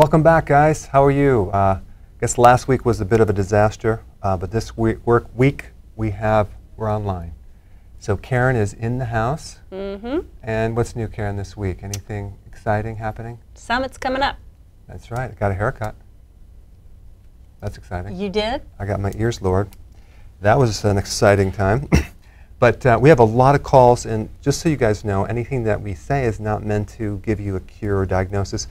Welcome back, guys. How are you? I guess last week was a bit of a disaster, but this week we're online. So Karen is in the house. Mm-hmm. And what's new, Karen, this week? Anything exciting happening? Summit's coming up. That's right. I got a haircut. That's exciting. You did? I got my ears lowered. That was an exciting time. But we have a lot of calls, and just so you guys know, anything that we say is not meant to give you a cure or diagnosis.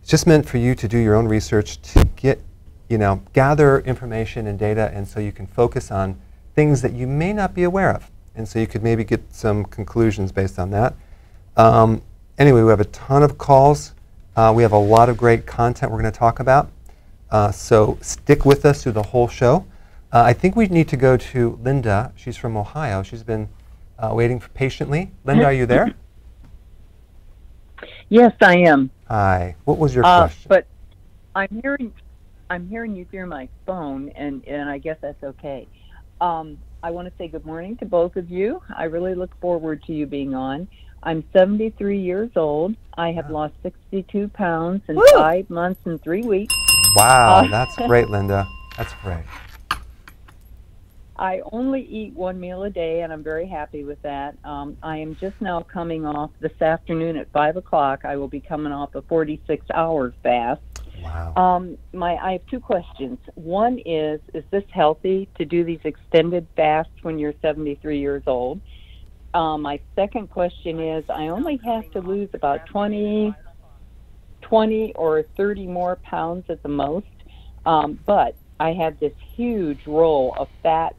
It's just meant for you to do your own research to get, you know, gather information and data, and so you can focus on things that you may not be aware of. And so you could maybe get some conclusions based on that. Anyway, we have a ton of calls. We have a lot of great content we're going to talk about. So stick with us through the whole show. I think we need to go to Linda. She's from Ohio. She's been waiting patiently. Linda, are you there? Yes, I am. Hi. What was your question? But I'm hearing you through my phone, and I guess that's okay. I want to say good morning to both of you. I really look forward to you being on. I'm 73 years old. I have lost 62 pounds in 5 months and 3 weeks. Wow, that's great, Linda. That's great. I only eat one meal a day, and I'm very happy with that. I am just now coming off this afternoon at 5 o'clock. I will be coming off a 46-hour fast. Wow. I have two questions. One is this healthy to do these extended fasts when you're 73 years old? My second question is, I only have to lose about 20 or 30 more pounds at the most, but I have this huge roll of fat /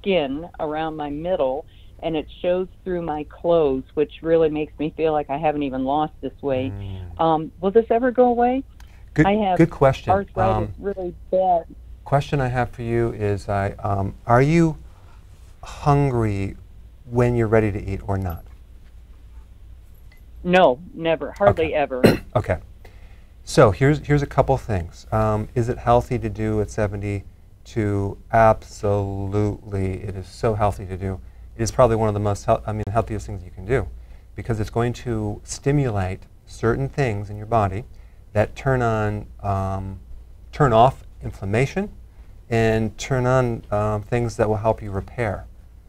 skin around my middle, and it shows through my clothes, which really makes me feel like I haven't even lost this weight. Will this ever go away? Good question. Arthritis really bad. Question I have for you is, are you hungry when you're ready to eat or not? No, never, hardly ever. Okay. So here's a couple things. Is it healthy to do at 72? Absolutely, it is so healthy to do. It is probably one of the most healthiest things you can do, because it's going to stimulate certain things in your body that turn off inflammation and turn on things that will help you repair.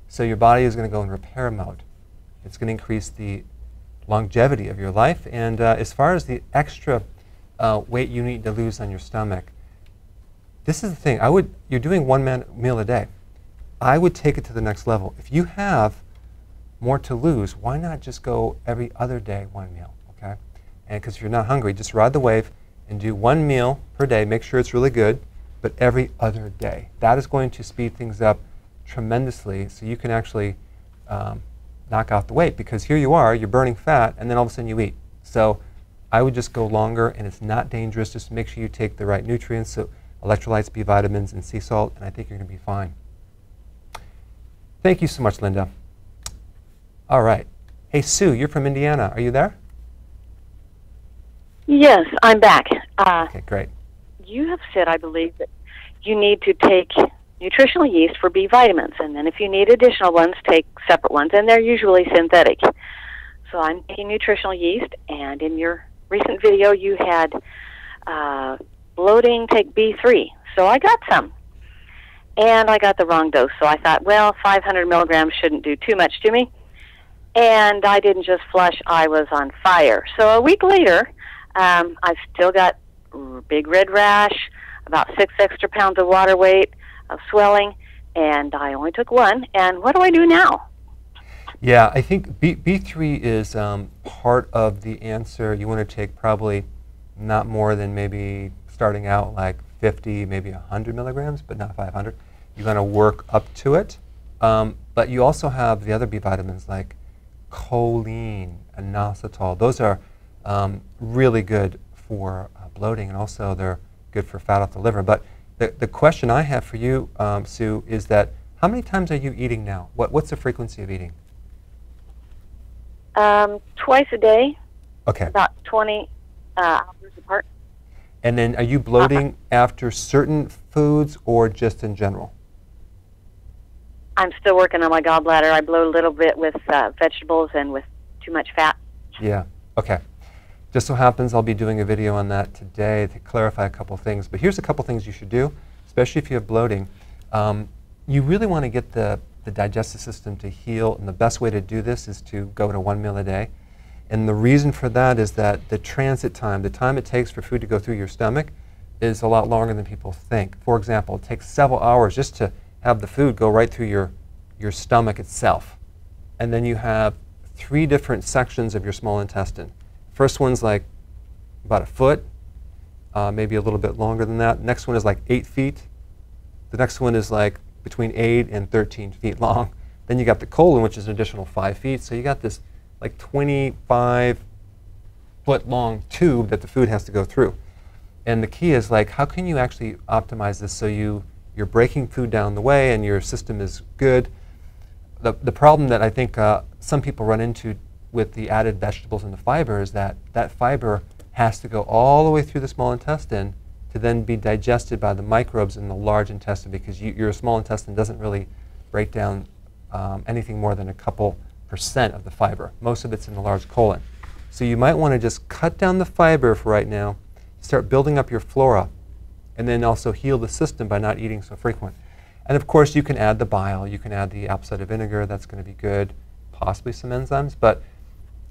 So your body is going to go in repair mode. It's going to increase the longevity of your life. And as far as the extra weight you need to lose on your stomach, this is the thing. You're doing one meal a day. I would take it to the next level. If you have more to lose, why not just go every other day one meal? Okay. And because if you're not hungry, just ride the wave and do one meal per day. Make sure it's really good, but every other day. That is going to speed things up tremendously, so you can actually knock out the weight, because here you are, you're burning fat, and then all of a sudden you eat. So I would just go longer, and it's not dangerous. Just make sure you take the right nutrients, so electrolytes, B vitamins, and sea salt, and I think you're going to be fine. Thank you so much, Linda. All right. Hey, Sue, you're from Indiana. Are you there? Yes, I'm back. Okay, great. You have said, I believe, that you need to take nutritional yeast for B vitamins, and then if you need additional ones, take separate ones, and they're usually synthetic. So I'm taking nutritional yeast, and in your recent video, you had bloating, take B3. So I got some, and I got the wrong dose. So I thought, well, 500 milligrams shouldn't do too much to me, and I didn't just flush. I was on fire. So a week later, I've still got big red rash, about 6 extra pounds of water weight, of swelling, and I only took one. And what do I do now? Yeah, I think B3 is part of the answer. You want to take probably not more than maybe starting out like 50, maybe 100 milligrams, but not 500. You're going to work up to it. But you also have the other B vitamins like choline and inositol. Those are really good for bloating, and also they're good for fat off the liver. But the question I have for you, Sue, is that how many times are you eating now? What's the frequency of eating? Twice a day. Okay. About 20 hours apart. And then are you bloating after certain foods or just in general? I'm still working on my gallbladder. I bloat a little bit with vegetables and with too much fat. Yeah. Okay. Just so happens I'll be doing a video on that today to clarify a couple things. But here's a couple things you should do, especially if you have bloating. You really want to get the digestive system to heal, and the best way to do this is to go to one meal a day. And the reason for that is that the transit time, the time it takes for food to go through your stomach, is a lot longer than people think. For example, it takes several hours just to have the food go right through your stomach itself. And then you have 3 different sections of your small intestine. First one's like about a foot, maybe a little bit longer than that. Next one is like 8 feet. The next one is like between 8 and 13 feet long. Then you got the colon, which is an additional 5 feet. So you got this like 25-foot long tube that the food has to go through. And the key is, like, how can you actually optimize this so you're breaking food down the way and your system is good? The problem that I think some people run into with the added vegetables and the fiber is that that fiber has to go all the way through the small intestine to then be digested by the microbes in the large intestine, because your small intestine doesn't really break down anything more than a couple % of the fiber. Most of it's in the large colon. So you might want to just cut down the fiber for right now, start building up your flora, and then also heal the system by not eating so frequent. And of course you can add the bile, you can add the apple cider vinegar, that's going to be good, possibly some enzymes, but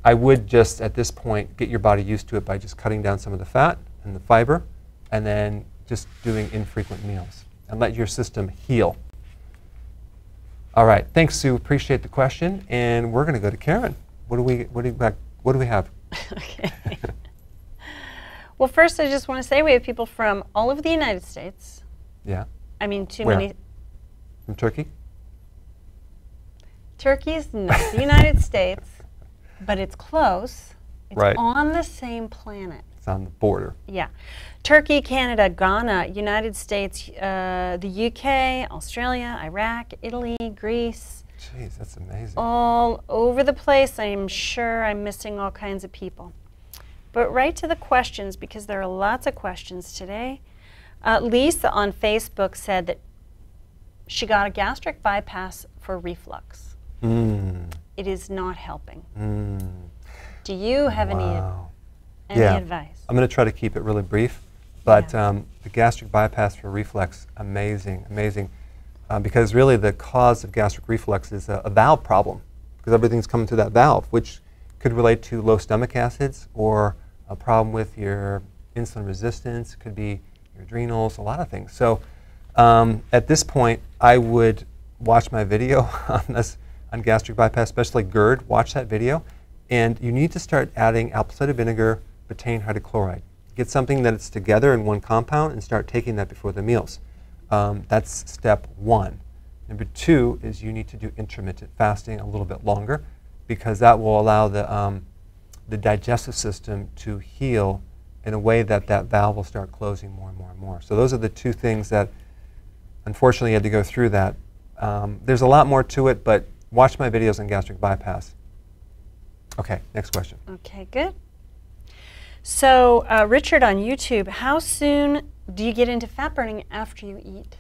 I would just at this point get your body used to it by just cutting down some of the fat and the fiber and then just doing infrequent meals and let your system heal. All right, thanks Sue, appreciate the question, and we're going to go to Karen. What do we have? Okay. Well, first I just want to say we have people from all over the United States. Yeah. I mean, too many. From Turkey? Turkey is not the United States, but it's close. It's right. On the same planet. It's on the border. Yeah. Turkey, Canada, Ghana, United States, the UK, Australia, Iraq, Italy, Greece. Jeez, that's amazing. All over the place. I'm sure I'm missing all kinds of people. But right to the questions, because there are lots of questions today. Lisa on Facebook said that she got a gastric bypass for reflux. It is not helping. Do you have any advice? I'm going to try to keep it really brief, but the gastric bypass for reflux, amazing, amazing. Because really the cause of gastric reflux is a valve problem, because everything's coming through that valve, which could relate to low stomach acids or a problem with your insulin resistance, could be your adrenals, a lot of things. So at this point, I would watch my video on this, on gastric bypass, especially GERD. Watch that video. And you need to start adding apple cider vinegar, betaine hydrochloride. Get something that it's together in one compound and start taking that before the meals. That's step 1. Number 2 is you need to do intermittent fasting a little bit longer, because that will allow the digestive system to heal in a way that that valve will start closing more and more and more. So those are the 2 things that unfortunately I had to go through that. There's a lot more to it, but watch my videos on gastric bypass. Okay, next question. Okay, good. So Richard on YouTube, how soon do you get into fat burning after you eat?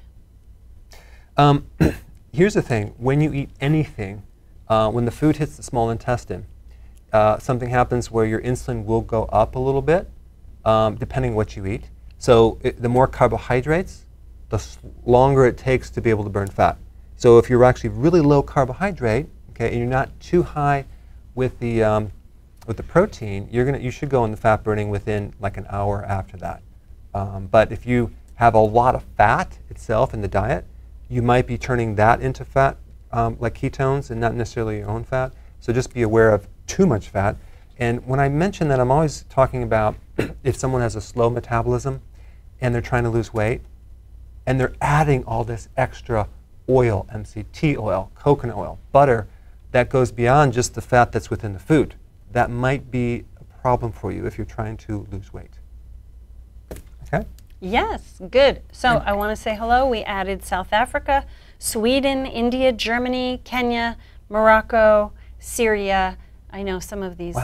Here's the thing, when you eat anything, when the food hits the small intestine, something happens where your insulin will go up a little bit, depending on what you eat. So the more carbohydrates, the longer it takes to be able to burn fat. So if you're actually really low carbohydrate, okay, and you're not too high with the protein, you should go in the fat burning within like an hour after that. But if you have a lot of fat itself in the diet, you might be turning that into fat, like ketones, and not necessarily your own fat. So just be aware of too much fat. And when I mention that, I'm always talking about if someone has a slow metabolism and they're trying to lose weight and they're adding all this extra oil, MCT oil, coconut oil, butter, that goes beyond just the fat that's within the food. That might be a problem for you if you're trying to lose weight. Okay? Yes, good. So I want to say hello. We added South Africa, Sweden, India, Germany, Kenya, Morocco, Syria. I know some of these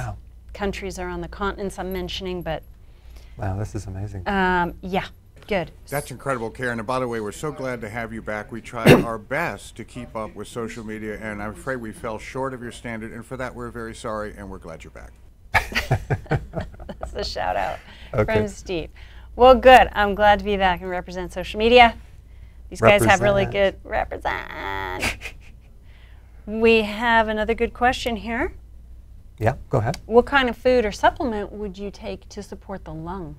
countries are on the continents I'm mentioning, but... Wow, this is amazing. Yeah, good. That's incredible, Karen. And by the way, we're so glad to have you back. We tried our best to keep up with social media, and I'm afraid we fell short of your standard, and for that, we're very sorry, and we're glad you're back. That's the shout out from Steve. Well, good. I'm glad to be back and represent social media. These guys have really good represent. We have another good question here. Yeah, go ahead. What kind of food or supplement would you take to support the lung?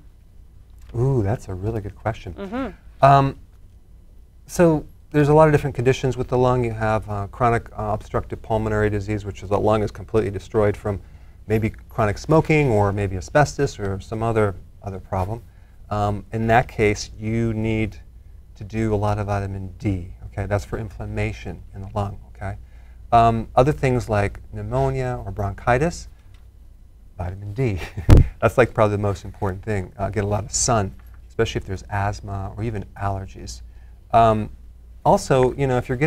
Ooh, that's a really good question. Mm-hmm. So there's a lot of different conditions with the lung. You have chronic obstructive pulmonary disease, which is the lung is completely destroyed from maybe chronic smoking or maybe asbestos or some other problem. In that case, you need to do a lot of vitamin D. Okay, that's for inflammation in the lung. Okay, other things like pneumonia or bronchitis, vitamin D. That's like probably the most important thing. Get a lot of sun, especially if there's asthma or even allergies. Also, you know, if you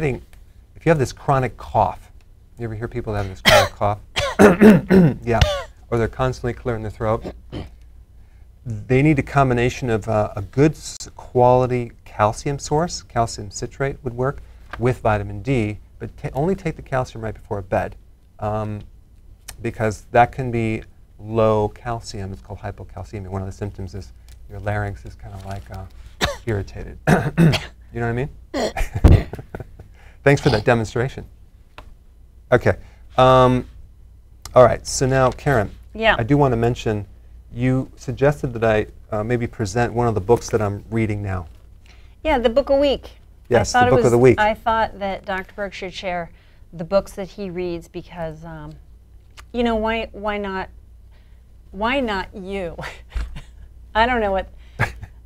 have this chronic cough, you ever hear people that have this chronic cough? Yeah, or they're constantly clearing their throat. They need a combination of a good quality calcium source, calcium citrate would work, with vitamin D, but only take the calcium right before bed because that can be low calcium. It's called hypocalcemia. One of the symptoms is your larynx is kind of like irritated. You know what I mean? Thanks for that demonstration. Okay. All right. So now, Karen, yeah. I do want to mention you suggested that I maybe present one of the books that I'm reading now. Yeah, the book a week. Yes, the book of the week. I thought that Dr. Berg should share the books that he reads because, you know, why not you? I don't know what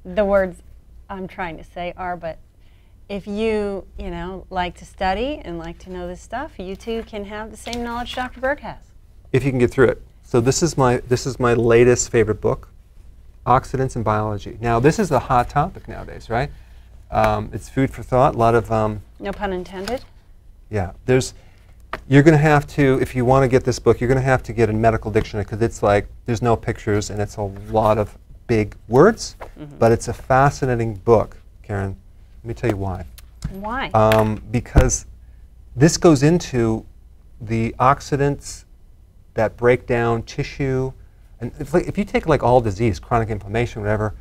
the words I'm trying to say are, but if you, you know, like to study and like to know this stuff, you too can have the same knowledge Dr. Berg has. If you can get through it. So this is my latest favorite book, Oxidants and Biology. Now this is a hot topic nowadays, right? It's food for thought. A lot of no pun intended. Yeah, you're going to have to, if you want to get this book, you're going to have to get a medical dictionary because it's like there's no pictures and it's a lot of big words, but it's a fascinating book, Karen. Let me tell you why. Why? Because this goes into the oxidants that break down tissue. And if you take like all disease, chronic inflammation, whatever,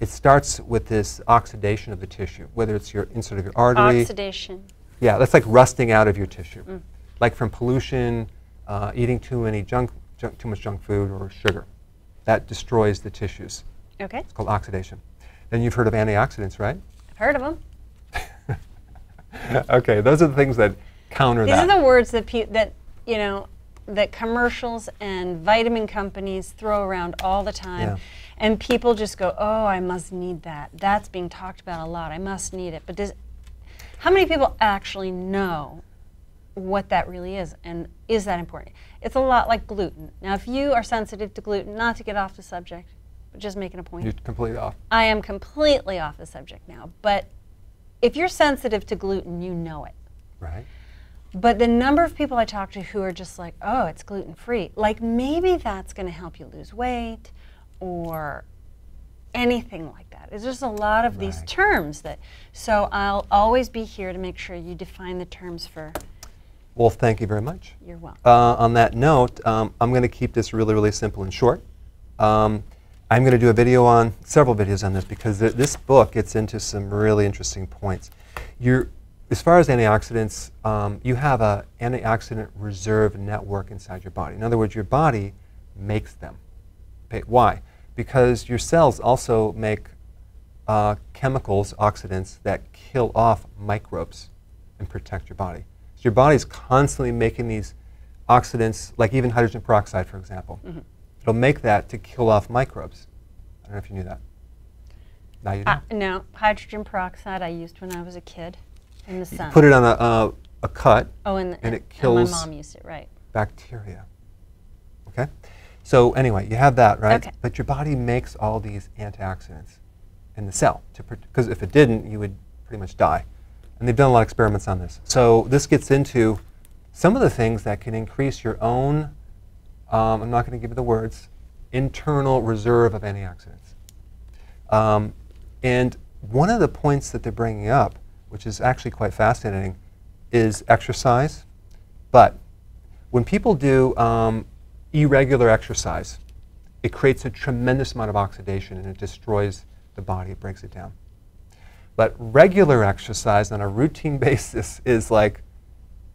it starts with this oxidation of the tissue, whether it's your insert of your artery. Oxidation. Yeah, that's like rusting out of your tissue. Like from pollution, eating too much junk food or sugar. That destroys the tissues. Okay. It's called oxidation. Then you've heard of antioxidants, right? I've heard of them. Okay, those are the things that counter that. These are the words that commercials and vitamin companies throw around all the time. Yeah. And people just go, oh, I must need that. That's being talked about a lot. I must need it. But how many people actually know what that really is, and is that important? It's a lot like gluten. Now, if you are sensitive to gluten, not to get off the subject, but just making a point. You're completely off. I am completely off the subject now, but if you're sensitive to gluten, you know it. Right. But the number of people I talk to who are just like, oh, it's gluten-free, like maybe that's going to help you lose weight or anything like that. It's just a lot of these terms that, so I'll always be here to make sure you define the terms for. Well, thank you very much. You're welcome. On that note, I'm going to keep this really, really simple and short. I'm going to do several videos on this because this book gets into some really interesting points. As far as antioxidants, you have an antioxidant reserve network inside your body. In other words, your body makes them. Why? Because your cells also make chemicals, oxidants, that kill off microbes and protect your body. Your body's constantly making these oxidants, like even hydrogen peroxide, for example. It'll make that to kill off microbes. I don't know if you knew that. Now you know. No, hydrogen peroxide I used when I was a kid in the sun. You put it on a cut, and it kills. And my mom used it, right? Bacteria. Okay. So anyway, you have that, right? Okay. But your body makes all these antioxidants in the cell because if it didn't, you would pretty much die. And they've done a lot of experiments on this. So this gets into some of the things that can increase your own, I'm not going to give you the words, internal reserve of antioxidants. And one of the points that they're bringing up, which is actually quite fascinating, is exercise. But when people do irregular exercise, it creates a tremendous amount of oxidation and it destroys the body, it breaks it down. But regular exercise on a routine basis is like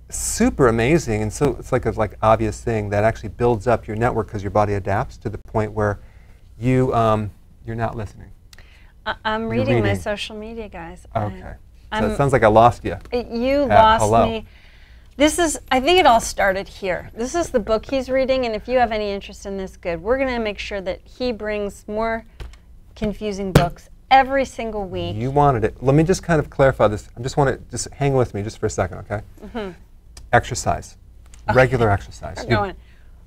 super amazing, and so it's like a obvious thing that actually builds up your network because your body adapts to the point where you, you're not listening. I'm reading my social media, guys. Okay. So it sounds like I lost you. You lost me. This is, I think it all started here. This is the book he's reading, and if you have any interest in this, good. We're going to make sure that he brings more confusing books every single week. You wanted it. Let me just kind of clarify this. I just want to, just hang with me just for a second, okay? Mm-hmm. Exercise, regular exercise.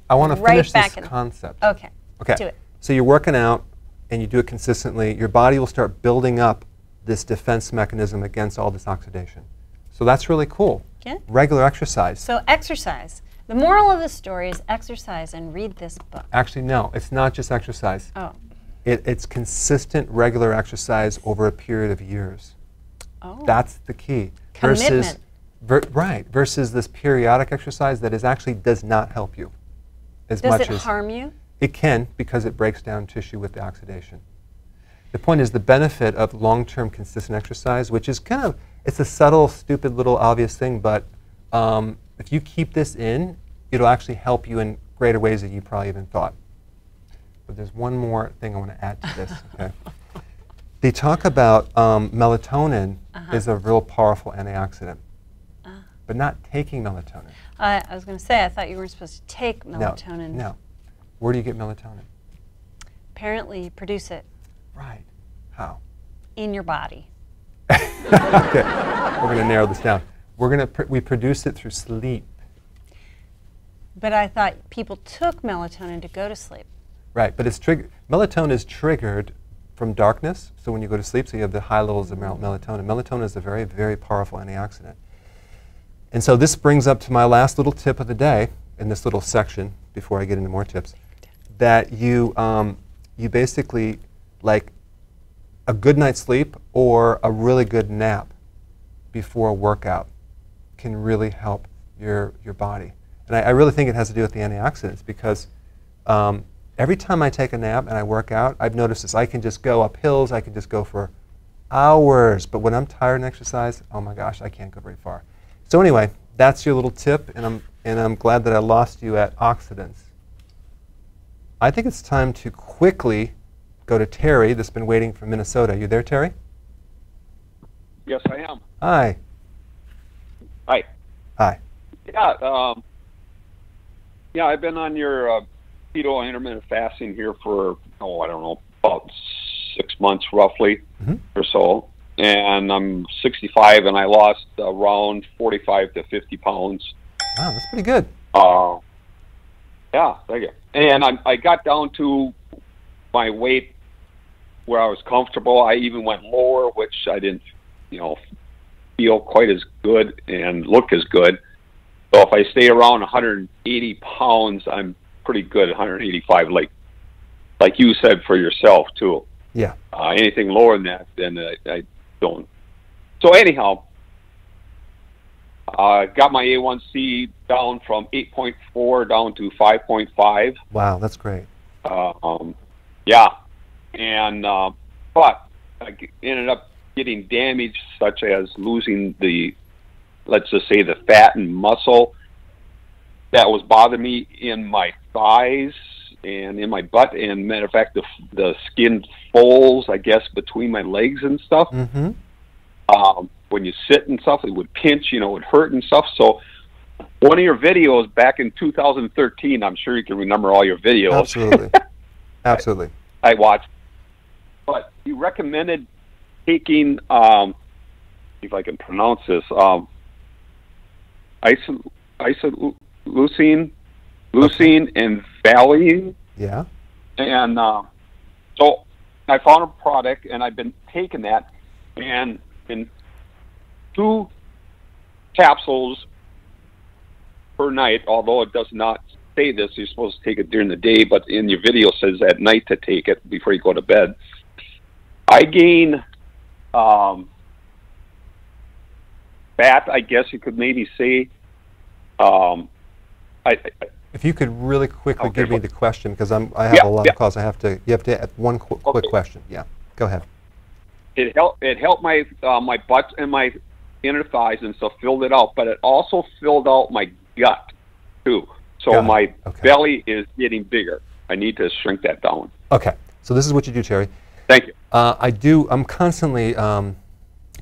I want to finish this concept. Okay. Okay. Do it. So you're working out, and you do it consistently. Your body will start building up this defense mechanism against all this oxidation. So that's really cool. Yeah. Regular exercise. So exercise. The moral of the story is exercise and read this book. Actually, no. It's not just exercise. Oh. It's consistent, regular exercise over a period of years. Oh. That's the key. Commitment. Versus this periodic exercise that is actually does not help you as much as... Does it harm you? It can, because it breaks down tissue with the oxidation. The point is the benefit of long-term consistent exercise, which is kind of, it's a subtle, stupid, little obvious thing, but if you keep this in, it'll actually help you in greater ways than you probably even thought. But there's one more thing I want to add to this. Okay? They talk about melatonin is a real powerful antioxidant. But not taking melatonin. I was going to say, I thought you weren't supposed to take melatonin. No, no. Where do you get melatonin? Apparently, you produce it. Right. How? In your body. Okay. We're going to narrow this down. We're going to we produce it through sleep. But I thought people took melatonin to go to sleep. Right, but it's melatonin is triggered from darkness. So when you go to sleep, so you have the high levels of melatonin. Melatonin is a very, very powerful antioxidant. And so this brings up to my last little tip of the day in this little section before I get into more tips, that you, you basically, like a good night's sleep or a really good nap before a workout can really help your body. And I really think it has to do with the antioxidants, because every time I take a nap and I work out, I've noticed this. I can just go up hills, I can just go for hours, but when I'm tired and exercise, oh my gosh, I can't go very far. So anyway, that's your little tip, and I'm glad that I lost you at oxidants. I think it's time to quickly go to Terry, that's been waiting from Minnesota. Are you there, Terry? Yes, I am. Hi. Hi. Hi. Yeah, yeah, I've been on your keto and intermittent fasting here for, oh, I don't know, about 6 months roughly or so. And I'm 65, and I lost around 45 to 50 pounds. Wow, that's pretty good. Yeah, thank you. And I got down to my weight where I was comfortable. I even went lower, which I didn't, you know, feel quite as good and look as good. So if I stay around 180 pounds, I'm pretty good. 185, like you said for yourself too. Yeah. Anything lower than that, then I don't. So anyhow, I got my A1C down from 8.4 down to 5.5. Wow, that's great. Yeah, and but I ended up getting damage, such as losing the, let's just say, the fat and muscle that was bothering me in my thighs and in my butt, and matter of fact, the skin folds, I guess, between my legs and stuff. When you sit and stuff, it would pinch, you know, it would hurt and stuff. So one of your videos back in 2013, I'm sure you can remember all your videos. Absolutely. Absolutely. I watched. But you recommended taking, if I can pronounce this, isoleucine and valine. Yeah. And so I found a product, and I've been taking that, and in 2 capsules per night, although it does not say this, you're supposed to take it during the day, but in your video it says at night to take it before you go to bed. I gain fat, I guess you could maybe say. I If you could really quickly give me the question, because I have a lot of calls. You have to have one quick question. Yeah, go ahead. It helped my my butt and my inner thighs, and so filled it out. But it also filled out my gut too. So my belly is getting bigger. I need to shrink that down. Okay. So this is what you do, Terry. Thank you. I'm constantly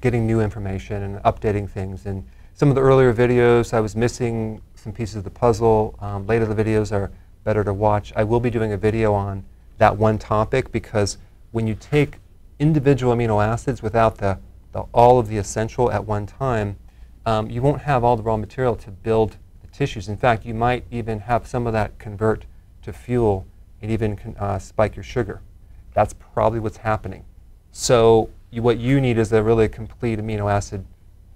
getting new information and updating things. And some of the earlier videos, I was missing some pieces of the puzzle. Later, the videos are better to watch. I will be doing a video on that one topic, because when you take individual amino acids without all of the essential at one time, you won't have all the raw material to build the tissues. In fact, you might even have some of that convert to fuel and even spike your sugar. That's probably what's happening. So what you need is a really complete amino acid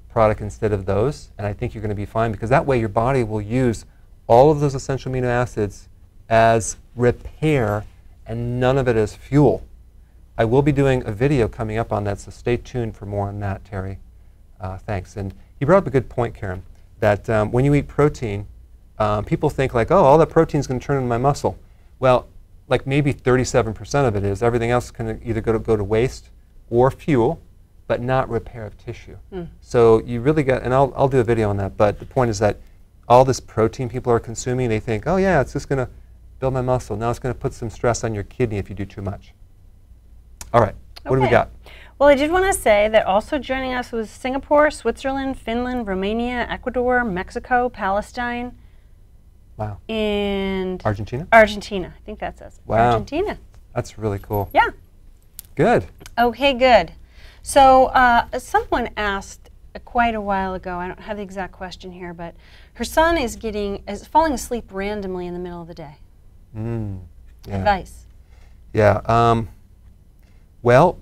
product instead of those, and I think you're going to be fine, because that way your body will use all of those essential amino acids as repair and none of it as fuel. I will be doing a video coming up on that, so stay tuned for more on that, Terry. Thanks. And you brought up a good point, Karen, that when you eat protein, people think like, oh, all that protein is going to turn into my muscle. Well, like maybe 37% of it is. Everything else can either go to waste or fuel, but not repair of tissue. Mm. So you really got, and I'll do a video on that, but the point is that all this protein people are consuming, they think, oh yeah, it's just going to build my muscle. Now it's going to put some stress on your kidney if you do too much. All right, what do we got? Well, I did want to say that also joining us was Singapore, Switzerland, Finland, Romania, Ecuador, Mexico, Palestine. Wow. And Argentina? Argentina. I think that says. Wow. Argentina. That's really cool. Yeah. Good. Okay, good. So someone asked quite a while ago, I don't have the exact question here, but her son is falling asleep randomly in the middle of the day. Mm, yeah. Advice. Yeah. Well,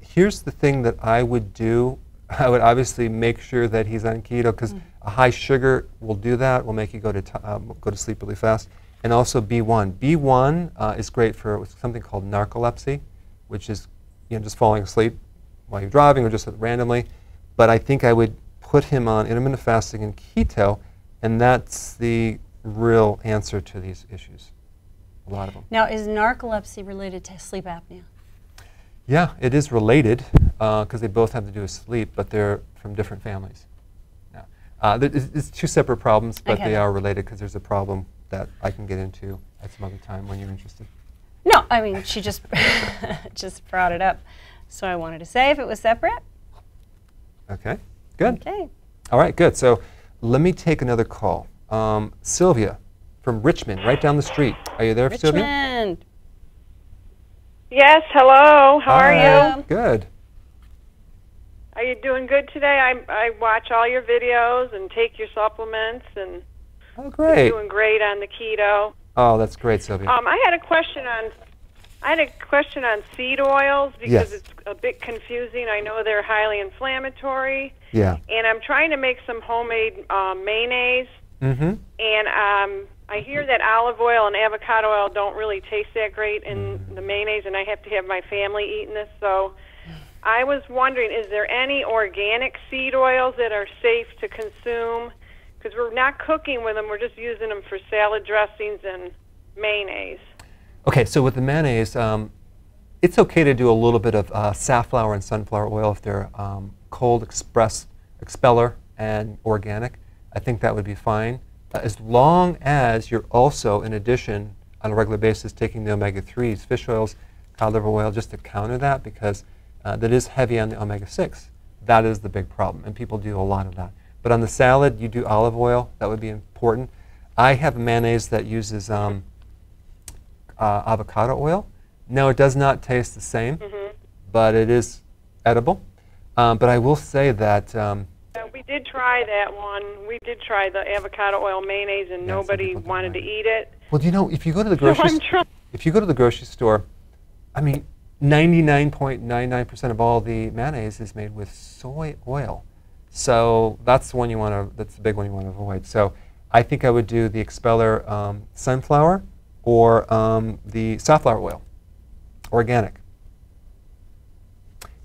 here's the thing that I would do. I would obviously make sure that he's on keto, because a high sugar will do that, will make you go to sleep really fast. And also B1. B1 is great for something called narcolepsy, which is just falling asleep while you're driving or just randomly. But I think I would put him on intermittent fasting and keto, and that's the real answer to these issues, a lot of them. Now, is narcolepsy related to sleep apnea? Yeah, it is related, because they both have to do with sleep, but they're from different families. Yeah. It's two separate problems, but they are related, because there's a problem that I can get into at some other time when you're interested. No, I mean, she just just brought it up, so I wanted to say if it was separate. Okay, good. Okay. All right, good. So let me take another call. Sylvia from Richmond, right down the street. Are you there, Sylvia? Richmond. Yes, hello. How are you? Good. Are you doing good today? I watch all your videos and take your supplements, and you're doing great on the keto. Oh, that's great, Sylvia. I had a question on seed oils, because it's a bit confusing. I know they're highly inflammatory. Yeah. And I'm trying to make some homemade mayonnaise. Mm-hmm. And I hear that olive oil and avocado oil don't really taste that great in the mayonnaise, and I have to have my family eating this. So I was wondering, is there any organic seed oils that are safe to consume? Because we're not cooking with them. We're just using them for salad dressings and mayonnaise. Okay, so with the mayonnaise, it's okay to do a little bit of safflower and sunflower oil if they're cold expeller and organic. I think that would be fine, as long as you're also, in addition, on a regular basis, taking the omega-3s, fish oils, cod liver oil, just to counter that, because that is heavy on the omega-6. That is the big problem, and people do a lot of that. But on the salad, you do olive oil. That would be important. I have mayonnaise that uses avocado oil. Now, it does not taste the same, but it is edible. But I will say that... we did try that one. We did try the avocado oil mayonnaise, and nobody wanted to eat it. Well, you know, if you go to the grocery store, I mean, 99.99% of all the mayonnaise is made with soy oil. So that's the one you want to. That's the big one you want to avoid. So I think I would do the expeller sunflower or the safflower oil, organic.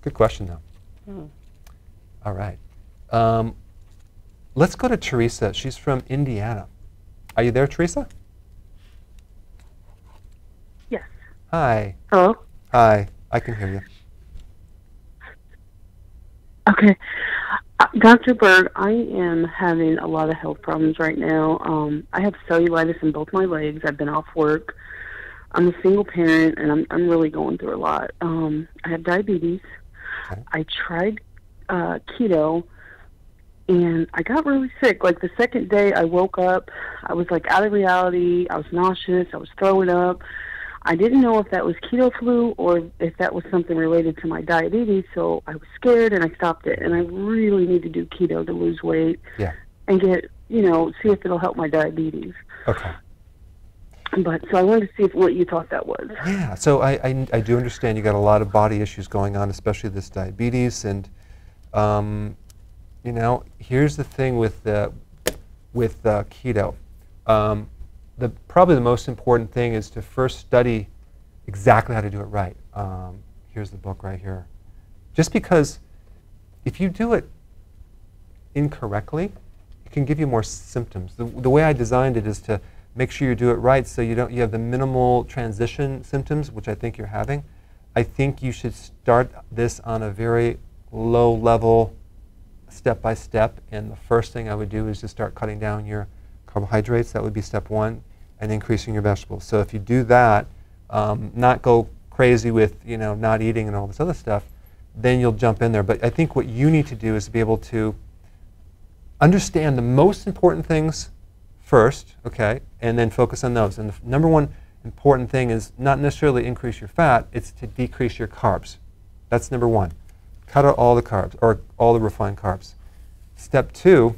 Good question, though. Mm. All right. Let's go to Teresa. She's from Indiana. Are you there, Teresa? Hi. Hello? Hi. I can hear you. Okay. Dr. Berg, I am having a lot of health problems right now. I have cellulitis in both my legs. I've been off work. I'm a single parent, and I'm really going through a lot. I have diabetes. Okay. I tried keto, and I got really sick. Like, the second day I woke up, I was, like, out of reality. I was nauseous. I was throwing up. I didn't know if that was keto flu or if that was something related to my diabetes, so I was scared, and I stopped it. And I really need to do keto to lose weight and get, you know, see if it'll help my diabetes. Okay. But so I wanted to see if, what you thought that was. Yeah, so I do understand you got a lot of body issues going on, especially this diabetes. And, you know, here's the thing with keto. Probably the most important thing is to first study exactly how to do it right. Here's the book right here. Just because if you do it incorrectly, it can give you more symptoms. The way I designed it is to make sure you do it right so you don't, you have the minimal transition symptoms, which I think you're having. I think you should start this on a very low level, step by step. And the first thing I would do is just start cutting down your carbohydrates. That would be step one, and increasing your vegetables. So if you do that, not go crazy with, you know, not eating and all this other stuff, then you'll jump in there. But I think what you need to do is be able to understand the most important things first, okay, and then focus on those. And the number one important thing is not necessarily increase your fat, it's to decrease your carbs. That's number one. Cut out all the carbs, or all the refined carbs. Step two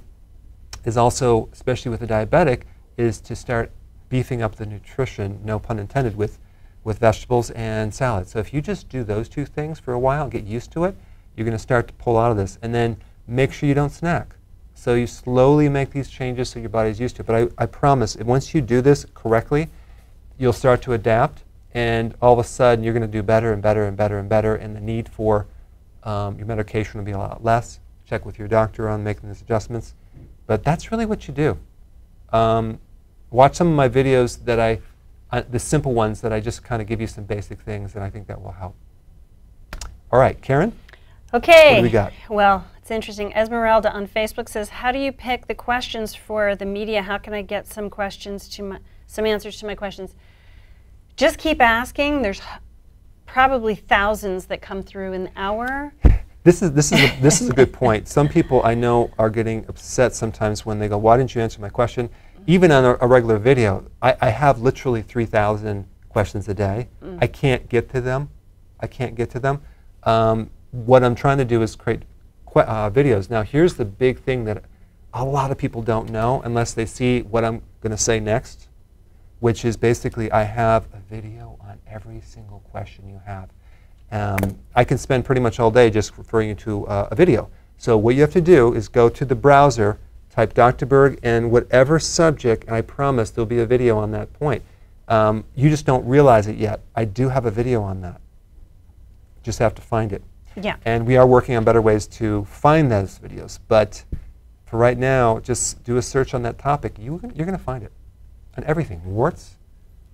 is also, especially with a diabetic, is to start beefing up the nutrition, no pun intended, with vegetables and salad. So if you just do those two things for a while and get used to it, you're going to start to pull out of this. And then make sure you don't snack. So you slowly make these changes so your body's used to it. But I promise, once you do this correctly, you'll start to adapt. And all of a sudden, you're going to do better and better and better and better. And the need for your medication will be a lot less. Check with your doctor on making these adjustments. But that's really what you do. Watch some of my videos that the simple ones that I just kind of give you some basic things. And I think that will help. All right, Karen? Okay. What do we got? Well, it's interesting. Esmeralda on Facebook says, how do you pick the questions for the media? How can I get some answers to my questions? Just keep asking. There's probably thousands that come through an hour. This is a good point. Some people I know are getting upset sometimes when they go, why didn't you answer my question? Even on a regular video, I have literally 3,000 questions a day. I can't get to them. What I'm trying to do is create videos. Now, here's the big thing that a lot of people don't know unless they see what I'm going to say next, which is basically I have a video on every single question you have. I can spend pretty much all day just referring you to a video. So what you have to do is go to the browser, type Dr. Berg and whatever subject, and I promise there'll be a video on that point. You just don't realize it yet. I do have a video on that. Just have to find it. Yeah. And we are working on better ways to find those videos. But for right now, just do a search on that topic. You're going to find it on everything. Warts,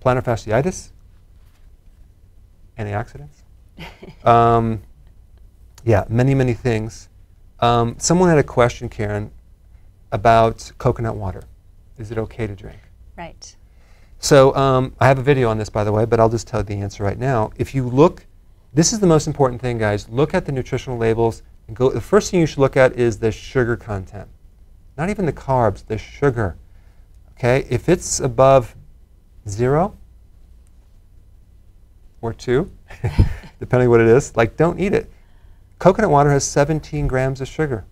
plantar fasciitis, antioxidants. Yeah, many, many things. Someone had a question, Karen, about coconut water. Is it okay to drink? Right. So I have a video on this, by the way, but I'll just tell you the answer right now. If you look, this is the most important thing, guys. Look at the nutritional labels. And go, the first thing you should look at is the sugar content. Not even the carbs, the sugar. Okay? If it's above 0 or 2, depending on what it is, like, don't eat it. Coconut water has 17 grams of sugar.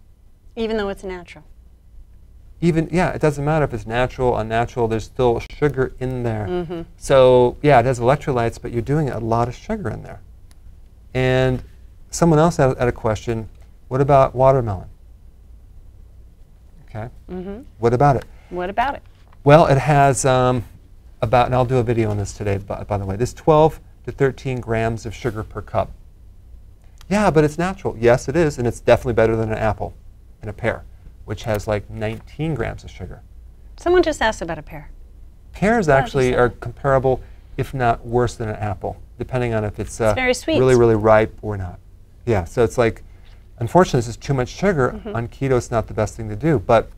Even though it's natural. Even, yeah, it doesn't matter if it's natural, unnatural. There's still sugar in there. So, yeah, it has electrolytes, but you're doing a lot of sugar in there. And someone else had a question, what about watermelon? Okay. What about it? What about it? Well, it has and I'll do a video on this today, by the way, this 12 to 13 grams of sugar per cup. Yeah, but it's natural. Yes, it is, and it's definitely better than an apple and a pear, which has like 19 grams of sugar. Someone just asked about a pear. Pears actually are comparable, if not worse than an apple. depending on if it's really, really ripe or not. Yeah, so it's like, unfortunately, this is too much sugar. Mm-hmm. On keto, it's not the best thing to do, but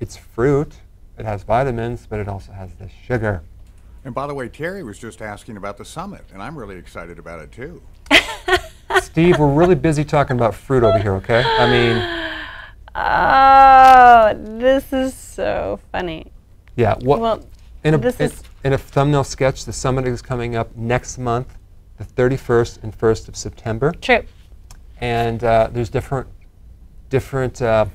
it's fruit. It has vitamins, but it also has this sugar. And by the way, Terry was just asking about the summit, and I'm really excited about it, too. Steve, we're really busy talking about fruit over here, okay? I mean... Oh, this is so funny. Yeah, well, in a thumbnail sketch, the summit is coming up next month, the 31st and 1st of September. True. And there's different tickets,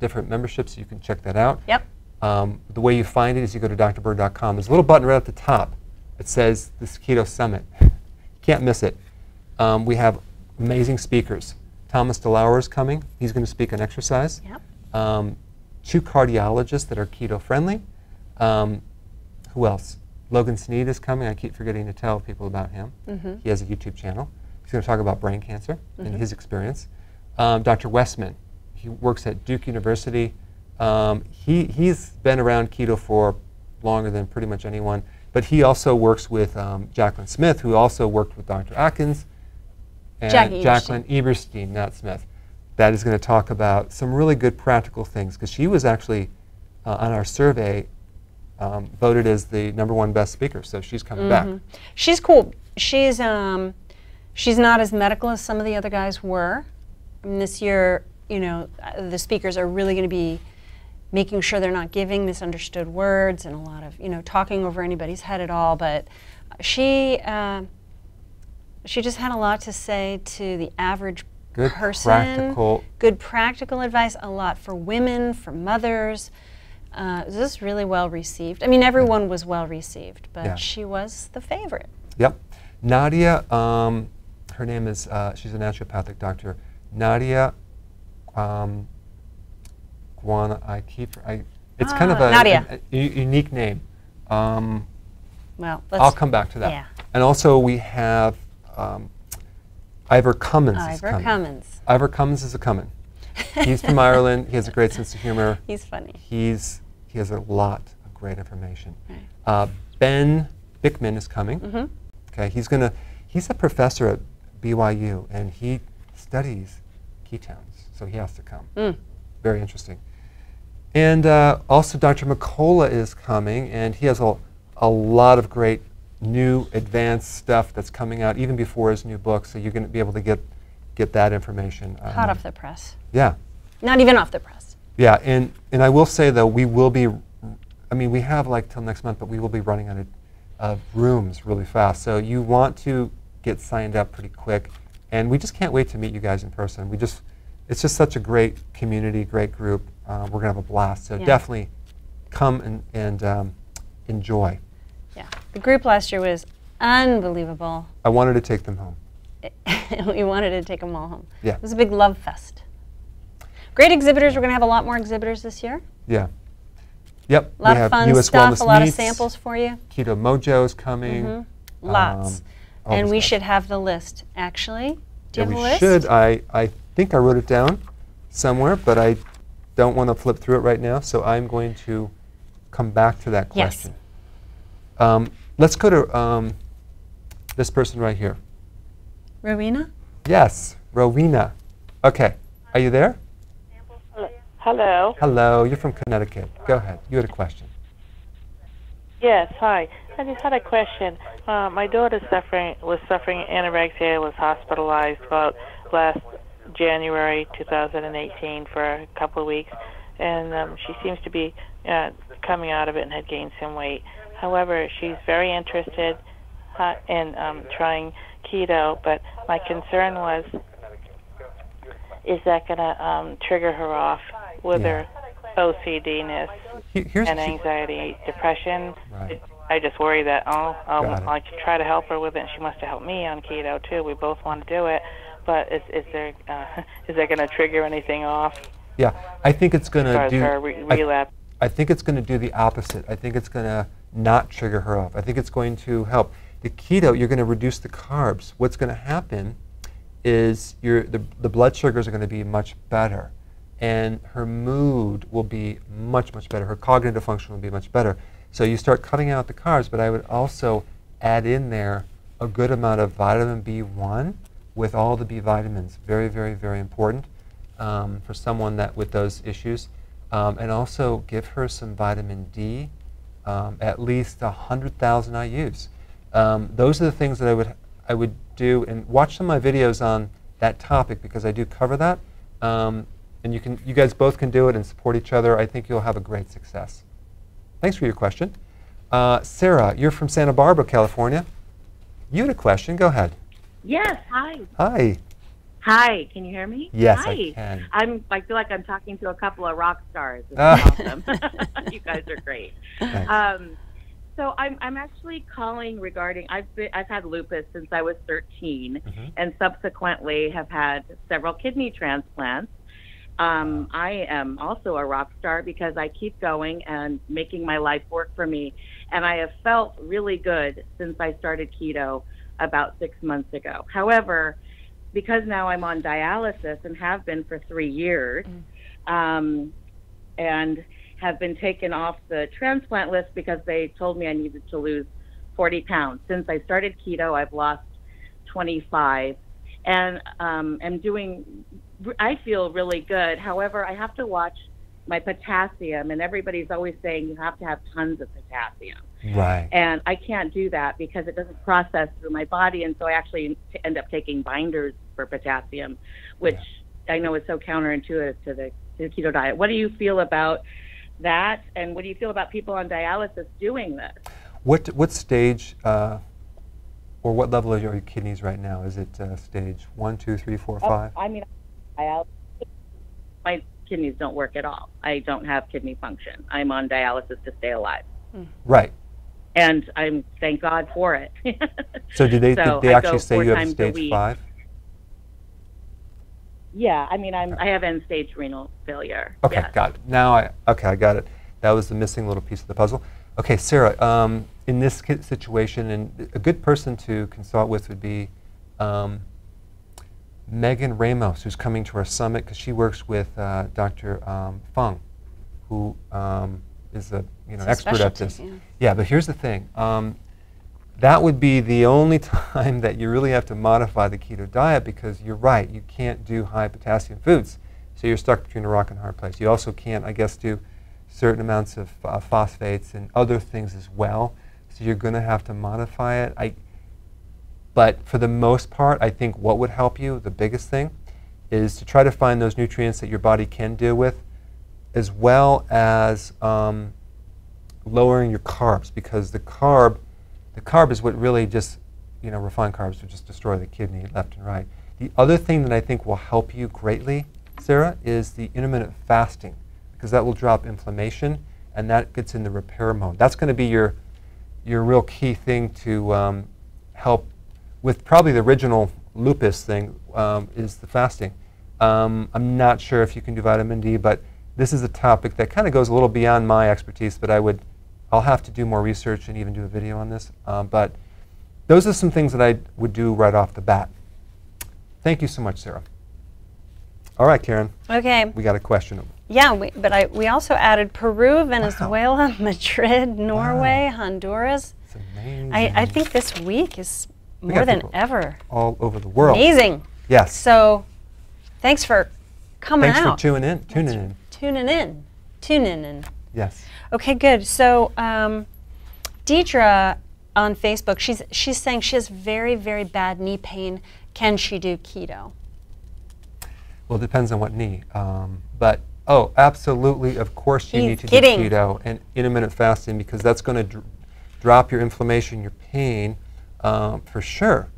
different memberships. You can check that out. Yep. The way you find it is you go to drberg.com. There's a little button right at the top that says this Keto Summit. Can't miss it. We have amazing speakers. Thomas DeLauer is coming. He's going to speak on exercise. Yep. Two cardiologists that are keto friendly. Who else? Logan Sneed is coming. I keep forgetting to tell people about him. Mm-hmm. He has a YouTube channel. He's going to talk about brain cancer mm-hmm. and his experience. Dr. Westman, he works at Duke University. He's been around keto for longer than pretty much anyone, but he also works with Jacqueline Smith, who also worked with Dr. Atkins, and Jacqueline Eberstein, not Smith. That is going to talk about some really good practical things, because she was actually, on our survey, voted as the #1 best speaker, so she's coming mm-hmm. back. She's cool. She's not as medical as some of the other guys were. I mean, this year, you know, the speakers are really going to be making sure they're not giving misunderstood words and a lot of, you know, talking over anybody's head at all. But she just had a lot to say to the average person. Good practical advice, a lot for women, for mothers. This is really well received. I mean, everyone was well received, but she was the favorite. Yep. Nadia, her name is, she's a naturopathic doctor. Nadia, it's kind of a unique name. Well, I'll come back to that. Yeah. And also we have Ivor Cummins. Ivor Cummins is a Cummin. He's from Ireland. He has a great sense of humor. He's funny. He has a lot of great information. Right. Ben Bickman is coming. Mm-hmm. Okay, he's a professor at BYU, and he studies ketones, so he has to come. Mm. Very interesting. And also Dr. McCullough is coming, and he has a lot of great new advanced stuff that's coming out even before his new book, so you're going to be able to get that information. Hot off the press. Yeah. Not even off the press. Yeah, and I will say, though, we will be, I mean, we have like till next month, but we will be running out of rooms really fast. So you want to get signed up pretty quick. And we just can't wait to meet you guys in person. It's just such a great community, great group. We're going to have a blast. So definitely come and enjoy. Yeah. The group last year was unbelievable. I wanted to take them home. We wanted to take them all home. Yeah. It was a big love fest. Great exhibitors. We're going to have a lot more exhibitors this year. Yeah. Yep. A lot of fun stuff, a lot of samples for you. Keto Mojo is coming. Mm-hmm. Lots. And we should have the list, actually. Do you have a list? We should. I think I wrote it down somewhere, but I don't want to flip through it right now, so I'm going to come back to that question. Yes. Let's go to this person right here. Rowena? Yes, Rowena. Okay. Are you there? Hello. Hello. You're from Connecticut. Go ahead. You had a question. Yes. Hi. I just had a question. My daughter was suffering anorexia, was hospitalized about last January 2018 for a couple of weeks, and she seems to be coming out of it and had gained some weight. However, she's very interested in trying keto, but my concern was, is that going to trigger her off with her OCD-ness and anxiety, depression? Right. I just worry that I can try to help her with it, and she wants to help me on keto too. We both want to do it, but is that going to trigger anything off? Yeah, I think it's going to do. I think it's going to do the opposite. I think it's going to not trigger her off. I think it's going to help. The keto, you're going to reduce the carbs. What's going to happen is the blood sugars are going to be much better, and her mood will be much, much better. Her cognitive function will be much better. So you start cutting out the carbs, but I would also add in there a good amount of vitamin B1 with all the B vitamins. Very, very, very important for someone that with those issues. And also give her some vitamin D, at least 100,000 IUs. Those are the things that I would do, and watch some of my videos on that topic because I do cover that. And you guys both can do it and support each other. I think you'll have a great success. Thanks for your question. Sarah, you're from Santa Barbara, California. You had a question. Go ahead. Yes. Hi. Hi. Hi. Can you hear me? Yes, hi. I can. I feel like I'm talking to a couple of rock stars. It's awesome. You guys are great. Thanks. So I'm actually calling regarding, I've had lupus since I was 13, mm-hmm. and subsequently have had several kidney transplants. I am also a rock star because I keep going and making my life work for me. And I have felt really good since I started keto about 6 months ago. However, because now I'm on dialysis and have been for 3 years, and have been taken off the transplant list because they told me I needed to lose 40 pounds. Since I started keto, I've lost 25 and am doing, I feel really good. However, I have to watch my potassium, and everybody's always saying you have to have tons of potassium. Right. And I can't do that because it doesn't process through my body, and so I actually end up taking binders for potassium, which I know is so counterintuitive to the keto diet. What do you feel about that, and what do you feel about people on dialysis doing this? What stage or what level are your kidneys right now? Is it stage 1, 2, 3, 4, 5? I mean, my kidneys don't work at all. I don't have kidney function. I'm on dialysis to stay alive. Mm. Right. And I'm thank God for it. So did they actually say you have stage 5? Yeah, I mean, I have end-stage renal failure. Okay, yes. Got it. Now I got it. That was the missing little piece of the puzzle. Okay, Sarah, in this situation, and a good person to consult with would be Megan Ramos, who's coming to our summit because she works with Dr. Fung, who is a expert at this. Yeah, but here's the thing. That would be the only time that you really have to modify the keto diet because you're right, you can't do high potassium foods. So you're stuck between a rock and a hard place. You also can't, I guess, do certain amounts of phosphates and other things as well. So you're going to have to modify it. But for the most part, I think what would help you, the biggest thing, is to try to find those nutrients that your body can deal with, as well as lowering your carbs, because the carb is what really just, refined carbs will just destroy the kidney left and right. The other thing that I think will help you greatly, Sarah, is the intermittent fasting, because that will drop inflammation, and that gets in the repair mode. That's going to be your real key thing to help with probably the original lupus thing is the fasting. I'm not sure if you can do vitamin D, but this is a topic that kind of goes a little beyond my expertise, but I'll have to do more research and even do a video on this. But those are some things that I would do right off the bat. Thank you so much, Sarah. All right, Karen. Okay. We got a question. Yeah, we also added Peru, Venezuela, wow. Madrid, Norway, wow. Honduras. It's amazing. I think this week is more than ever. All over the world. Amazing. Yes. So thanks for coming out. Thanks for tuning in. Tuning in. Yes. Okay, good. So Deidre on Facebook, she's saying she has very, very bad knee pain. Can she do keto? Well, it depends on what knee. But, oh, absolutely, of course you need to do keto and intermittent fasting because that's going to drop your inflammation, your pain, for sure.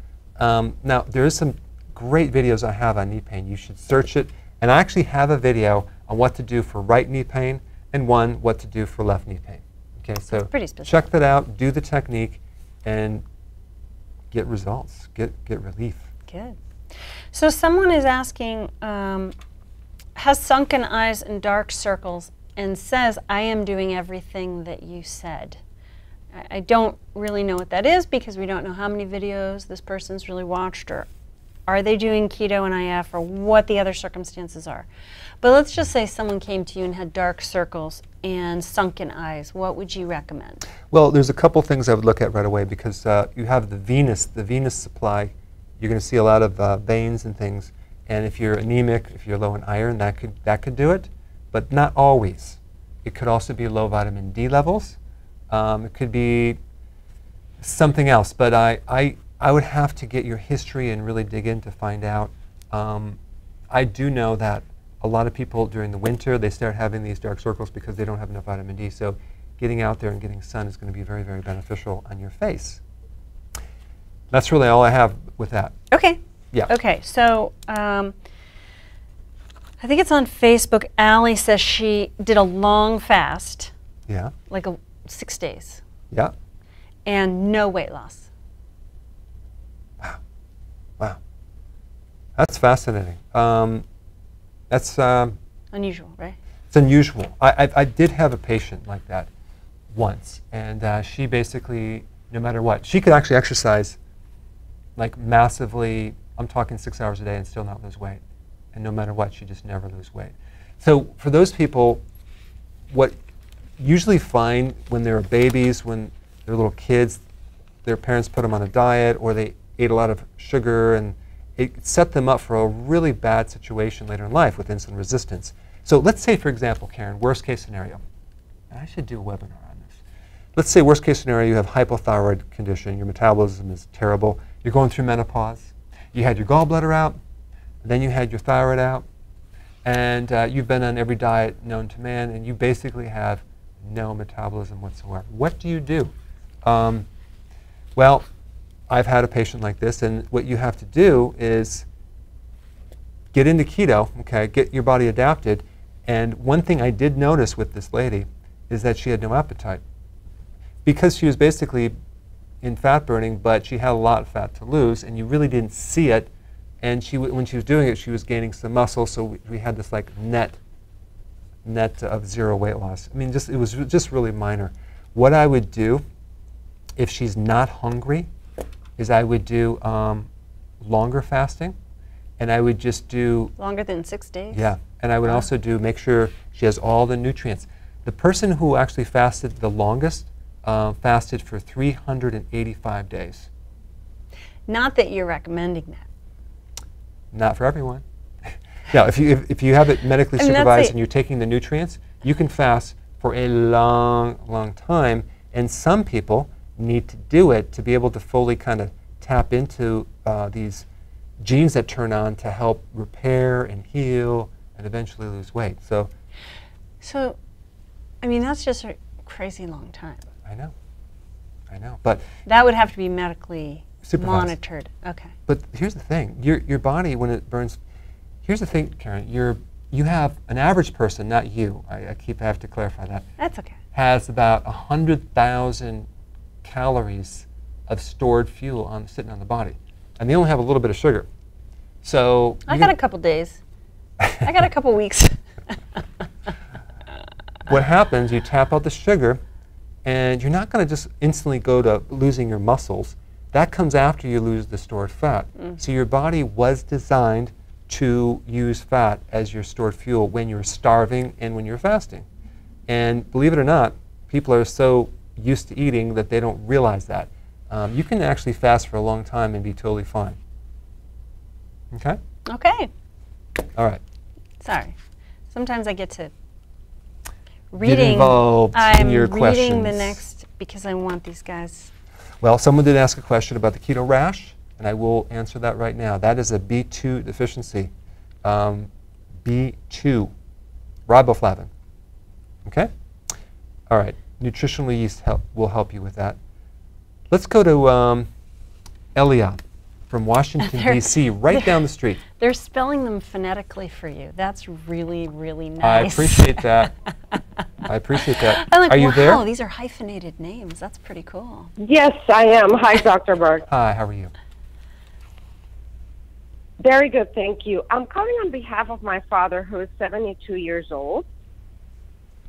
Now, there is some great videos I have on knee pain. You should search it. And I actually have a video on what to do for right knee pain, and one, what to do for left knee pain. Okay, so check that out, do the technique, and get results, get relief. Good. So someone is asking, has sunken eyes and dark circles, and says, I am doing everything that you said. I don't really know what that is because we don't know how many videos this person's really watched or are they doing keto and IF, or what the other circumstances are. But let's just say someone came to you and had dark circles and sunken eyes. What would you recommend? Well, there's a couple things I would look at right away, because you have the venous supply. You're going to see a lot of veins and things. And if you're anemic, if you're low in iron, that could do it, but not always. It could also be low vitamin D levels. It could be something else, but I would have to get your history and really dig in to find out. I do know that a lot of people during the winter, they start having these dark circles because they don't have enough vitamin D. So getting out there and getting sun is going to be very, very beneficial on your face. That's really all I have with that. Okay. Yeah. Okay. So I think it's on Facebook. Allie says she did a long fast. Yeah. Like 6 days. Yeah. And no weight loss. Wow. Wow. That's fascinating. That's unusual, right? It's unusual. I did have a patient like that once, and she basically, no matter what, she could actually exercise like massively. I'm talking 6 hours a day and still not lose weight. And no matter what, she just never lose weight. So for those people, what you usually find when they're babies, when they're little kids, their parents put them on a diet, or they ate a lot of sugar, and it set them up for a really bad situation later in life with insulin resistance. So let's say, for example, Karen, worst case scenario. I should do a webinar on this. Let's say worst case scenario, you have hypothyroid condition. Your metabolism is terrible. You're going through menopause. You had your gallbladder out, then you had your thyroid out, and you've been on every diet known to man, and you basically have no metabolism whatsoever. What do you do? Well, I've had a patient like this, and what you have to do is get into keto, okay, get your body adapted. And one thing I did notice with this lady is that she had no appetite, because she was basically in fat burning, but she had a lot of fat to lose, and you really didn't see it. And she, when she was doing it, she was gaining some muscle, so we had this like net of zero weight loss. I mean, just it was just really minor. What I would do if she's not hungry is I would do longer fasting, and I would just do... Longer than 6 days? Yeah, and I would also do, make sure she has all the nutrients. The person who actually fasted the longest fasted for 385 days. Not that you're recommending that. Not for everyone. No, if you have it medically supervised and you're taking the nutrients, you can fast for a long, long time, and some people need to do it to be able to fully kind of tap into these genes that turn on to help repair and heal and eventually lose weight. So I mean, that's just a crazy long time. I know. But that would have to be medically monitored. Okay. But here's the thing. Your body, when it burns, here's the thing, Karen, you have an average person, not you. I have to clarify that. That's okay. Has about 100,000 calories of stored fuel sitting on the body, and they only have a little bit of sugar. So I got a couple days. I got a couple weeks. What happens? You tap out the sugar, and you're not going to just instantly go to losing your muscles. That comes after you lose the stored fat. So your body was designed to use fat as your stored fuel when you're starving and when you're fasting. And believe it or not, people are so used to eating that they don't realize that. You can actually fast for a long time and be totally fine. Okay? Okay. All right. Sorry. Sometimes I get to reading the next, because I want these guys. Well, someone did ask a question about the keto rash, and I will answer that right now. That is a B2 deficiency. B2, riboflavin. Okay? All right. Nutritional yeast will help you with that. Let's go to Elia from Washington, D.C., right down the street. They're spelling them phonetically for you. That's really, really nice. I appreciate that. I appreciate that. I'm like, are you there? Oh, these are hyphenated names. That's pretty cool. Yes, I am. Hi, Dr. Berg. Hi, how are you? Very good, thank you. I'm calling on behalf of my father, who is 72 years old.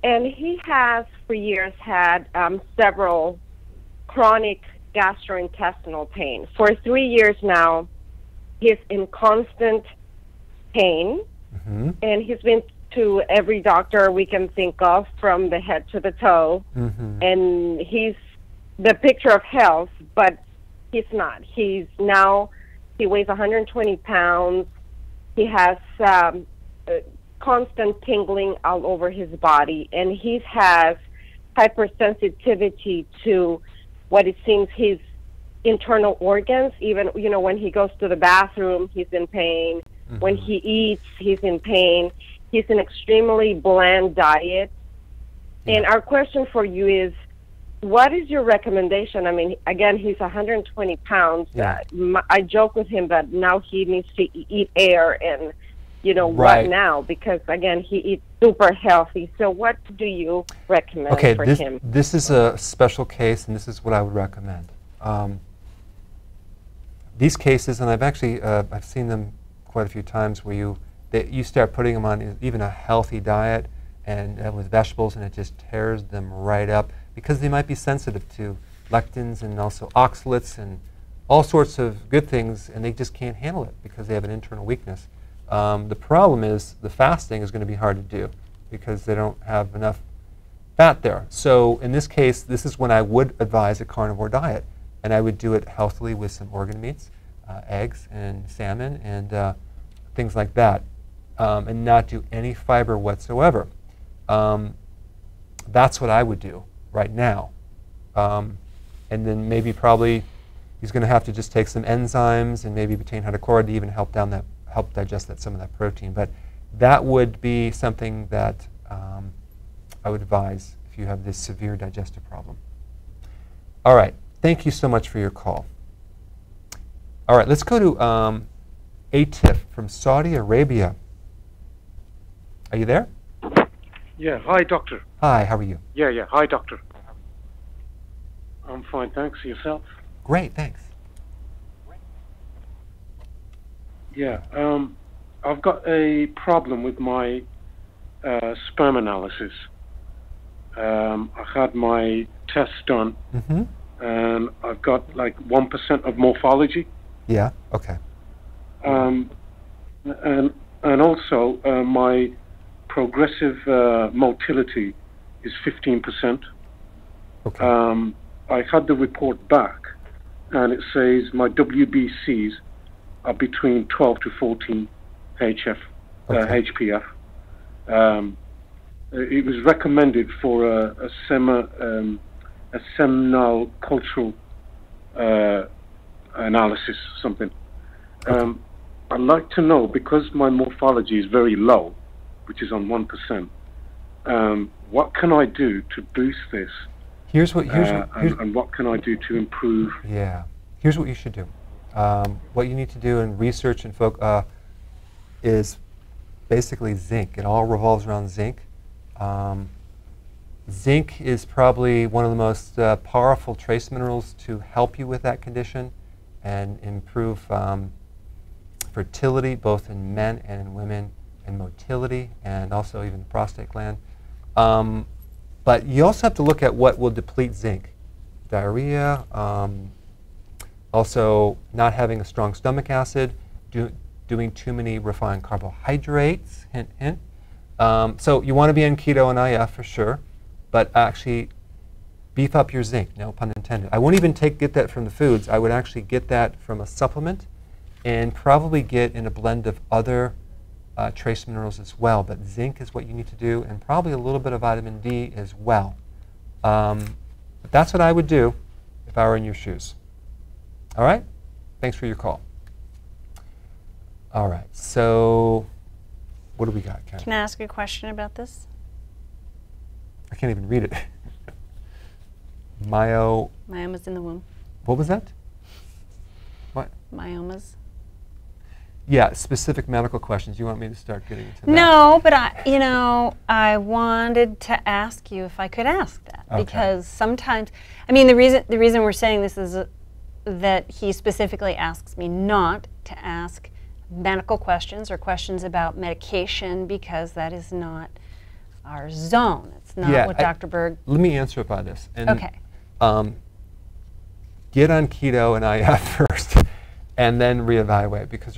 And he has, for years, had several chronic gastrointestinal pain. For 3 years now, he's in constant pain, mm-hmm. and he's been to every doctor we can think of from the head to the toe, mm-hmm. and he's the picture of health, but he's not. He's now, he weighs 120 pounds. He has constant tingling all over his body, and he has hypersensitivity to what it seems his internal organs. Even, you know, when he goes to the bathroom, he's in pain. Mm-hmm. When he eats, he's in pain. He's an extremely bland diet. Yeah. And our question for you is, what is your recommendation? I mean, again, he's 120 pounds. Yeah. I joke with him that now he needs to eat air and, you know, right, what now? Because, again, he eats super healthy. So what do you recommend for him? Okay, this is a special case, and this is what I would recommend. These cases, and I've actually I've seen them quite a few times where you start putting them on even a healthy diet and with vegetables, and it just tears them right up, because they might be sensitive to lectins and also oxalates and all sorts of good things, and they just can't handle it because they have an internal weakness. The problem is the fasting is going to be hard to do because they don't have enough fat there. So in this case, this is when I would advise a carnivore diet, and I would do it healthily with some organ meats, eggs and salmon and things like that, and not do any fiber whatsoever. That's what I would do right now. And then maybe probably he's going to have to just take some enzymes and maybe betaine hydrochloride to even help digest some of that protein. But that would be something that I would advise if you have this severe digestive problem. All right. Thank you so much for your call. All right. Let's go to Atif from Saudi Arabia. Are you there? Yeah. Hi, doctor. Hi. How are you? Yeah, yeah. Hi, doctor. I'm fine, thanks. Yourself? Great, thanks. Yeah, I've got a problem with my sperm analysis. I had my tests done, mm-hmm. and I've got like 1% of morphology. Yeah, okay. And also my progressive motility is 15%. Okay. I had the report back, and it says my WBCs are between 12 to 14 HPF. It was recommended for a seminal cultural analysis, something. I'd like to know, because my morphology is very low, which is on 1%, what can I do to boost this? And what can I do to improve? Yeah, here's what you should do. What you need to do in research and is basically zinc. It all revolves around zinc. Zinc is probably one of the most powerful trace minerals to help you with that condition and improve fertility, both in men and in women, and motility, and also even the prostate gland. But you also have to look at what will deplete zinc. Diarrhea, also not having a strong stomach acid, doing too many refined carbohydrates, hint, hint. So you want to be in keto and IF for sure, but actually beef up your zinc, no pun intended. I won't even get that from the foods. I would actually get that from a supplement and probably get in a blend of other trace minerals as well, but zinc is what you need to do, and probably a little bit of vitamin D as well. But that's what I would do if I were in your shoes. All right? Thanks for your call. All right, so what do we got, Karen? Can I ask a question about this? I can't even read it. Myomas in the womb. What was that? What? Myomas. Yeah, specific medical questions. You want me to start getting into that? No, but I wanted to ask you if I could ask that, okay, because sometimes, I mean, the reason we're saying this is that he specifically asks me not to ask medical questions or questions about medication, because that is not our zone. It's not what Dr. Berg. Let me answer it by this. And, okay. Get on keto and IF first. and then reevaluate, because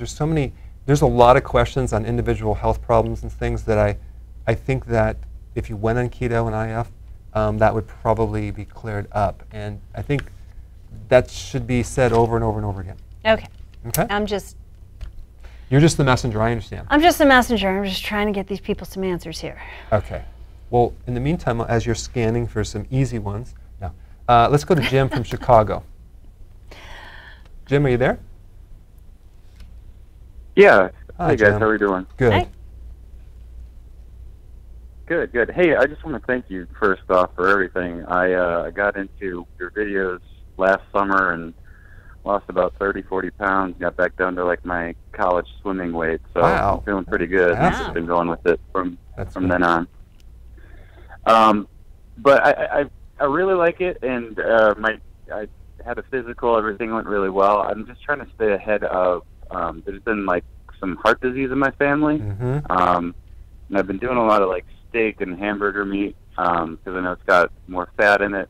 there's a lot of questions on individual health problems and things that I think that if you went on keto and IF, that would probably be cleared up. And I think that should be said over and over and over again. Okay. Okay? You're just the messenger, I understand. I'm just the messenger. I'm just trying to get these people some answers here. Okay. Well, in the meantime, as you're scanning for some easy ones, let's go to Jim from Chicago. Jim, are you there? Yeah. Hi, hey, guys. Jim. How are you doing? Good. Hi. Good, good. Hey, I just want to thank you, first off, for everything. I got into your videos last summer and lost about 30, 40 pounds, got back down to like my college swimming weight. So wow. I'm feeling pretty good. Wow. I've just been going with it from then on. But I really like it, and I had a physical. Everything went really well. I'm just trying to stay ahead of. There's been like some heart disease in my family, mm-hmm. And I've been doing a lot of like steak and hamburger meat because I know it's got more fat in it.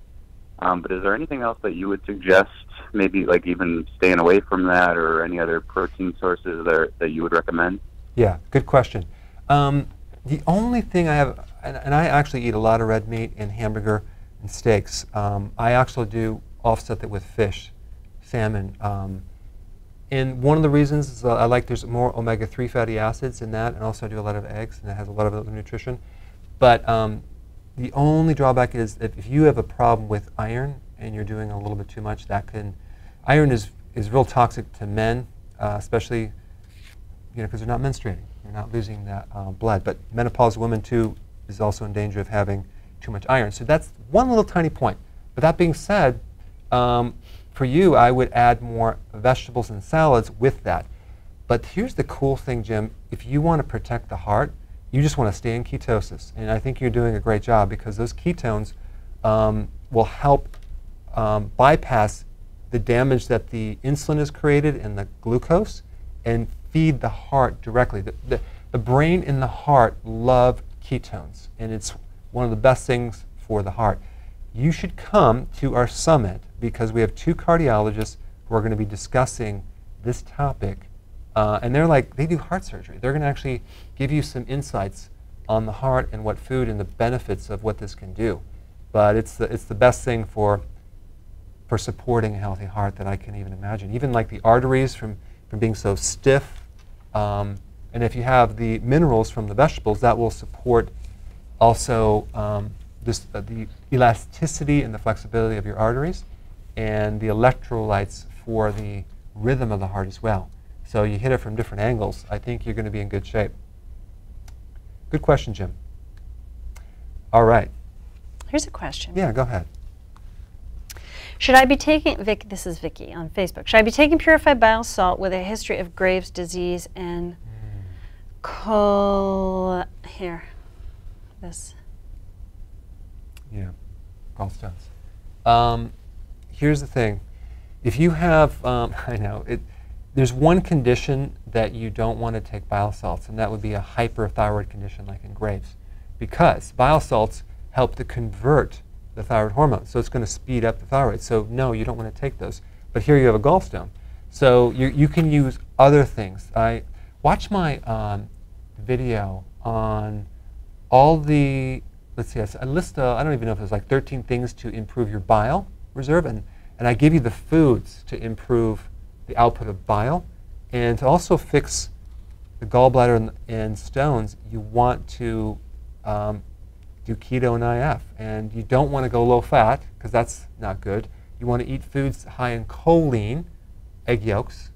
But is there anything else that you would suggest? Maybe like even staying away from that, or any other protein sources that you would recommend? Yeah, good question. The only thing I have, and I actually eat a lot of red meat and hamburger and steaks. I actually do offset that with fish, salmon. And one of the reasons is I like there's more omega-3 fatty acids in that, and also I do a lot of eggs, and it has a lot of other nutrition. But the only drawback is if you have a problem with iron and you're doing a little bit too much, that can, iron is real toxic to men, especially, because they're not menstruating. You're not losing that blood. But menopausal women, too, is also in danger of having too much iron. So that's one little tiny point. But that being said, for you, I would add more vegetables and salads with that. But here's the cool thing, Jim. If you want to protect the heart, you just want to stay in ketosis. And I think you're doing a great job, because those ketones will help bypass the damage that the insulin is created and the glucose, and feed the heart directly. The brain and the heart love ketones, and it's one of the best things for the heart. You should come to our summit, because we have two cardiologists who are going to be discussing this topic. And they do heart surgery. They're going to actually give you some insights on the heart and what food and the benefits of what this can do. But it's the best thing for supporting a healthy heart that I can even imagine. Even like the arteries from being so stiff. And if you have the minerals from the vegetables, that will support also the elasticity and the flexibility of your arteries, and the electrolytes for the rhythm of the heart as well. So you hit it from different angles. I think you're going to be in good shape. Good question, Jim. All right. Here's a question. Yeah, go ahead. Should I be taking, this is Vicky on Facebook, should I be taking purified bile salt with a history of Graves' disease and gallstones. Here's the thing. If you have, there's one condition that you don't want to take bile salts, and that would be a hyperthyroid condition like in Graves', because bile salts help to convert the thyroid hormone. So it's going to speed up the thyroid. So no, you don't want to take those. But here you have a gallstone. So you can use other things. I watch my video on all the, I list, I don't even know if there's like 13 things to improve your bile reserve. And I give you the foods to improve the output of bile. And to also fix the gallbladder and stones, you want to do keto and IF. And you don't want to go low fat, because that's not good. You want to eat foods high in choline, egg yolks.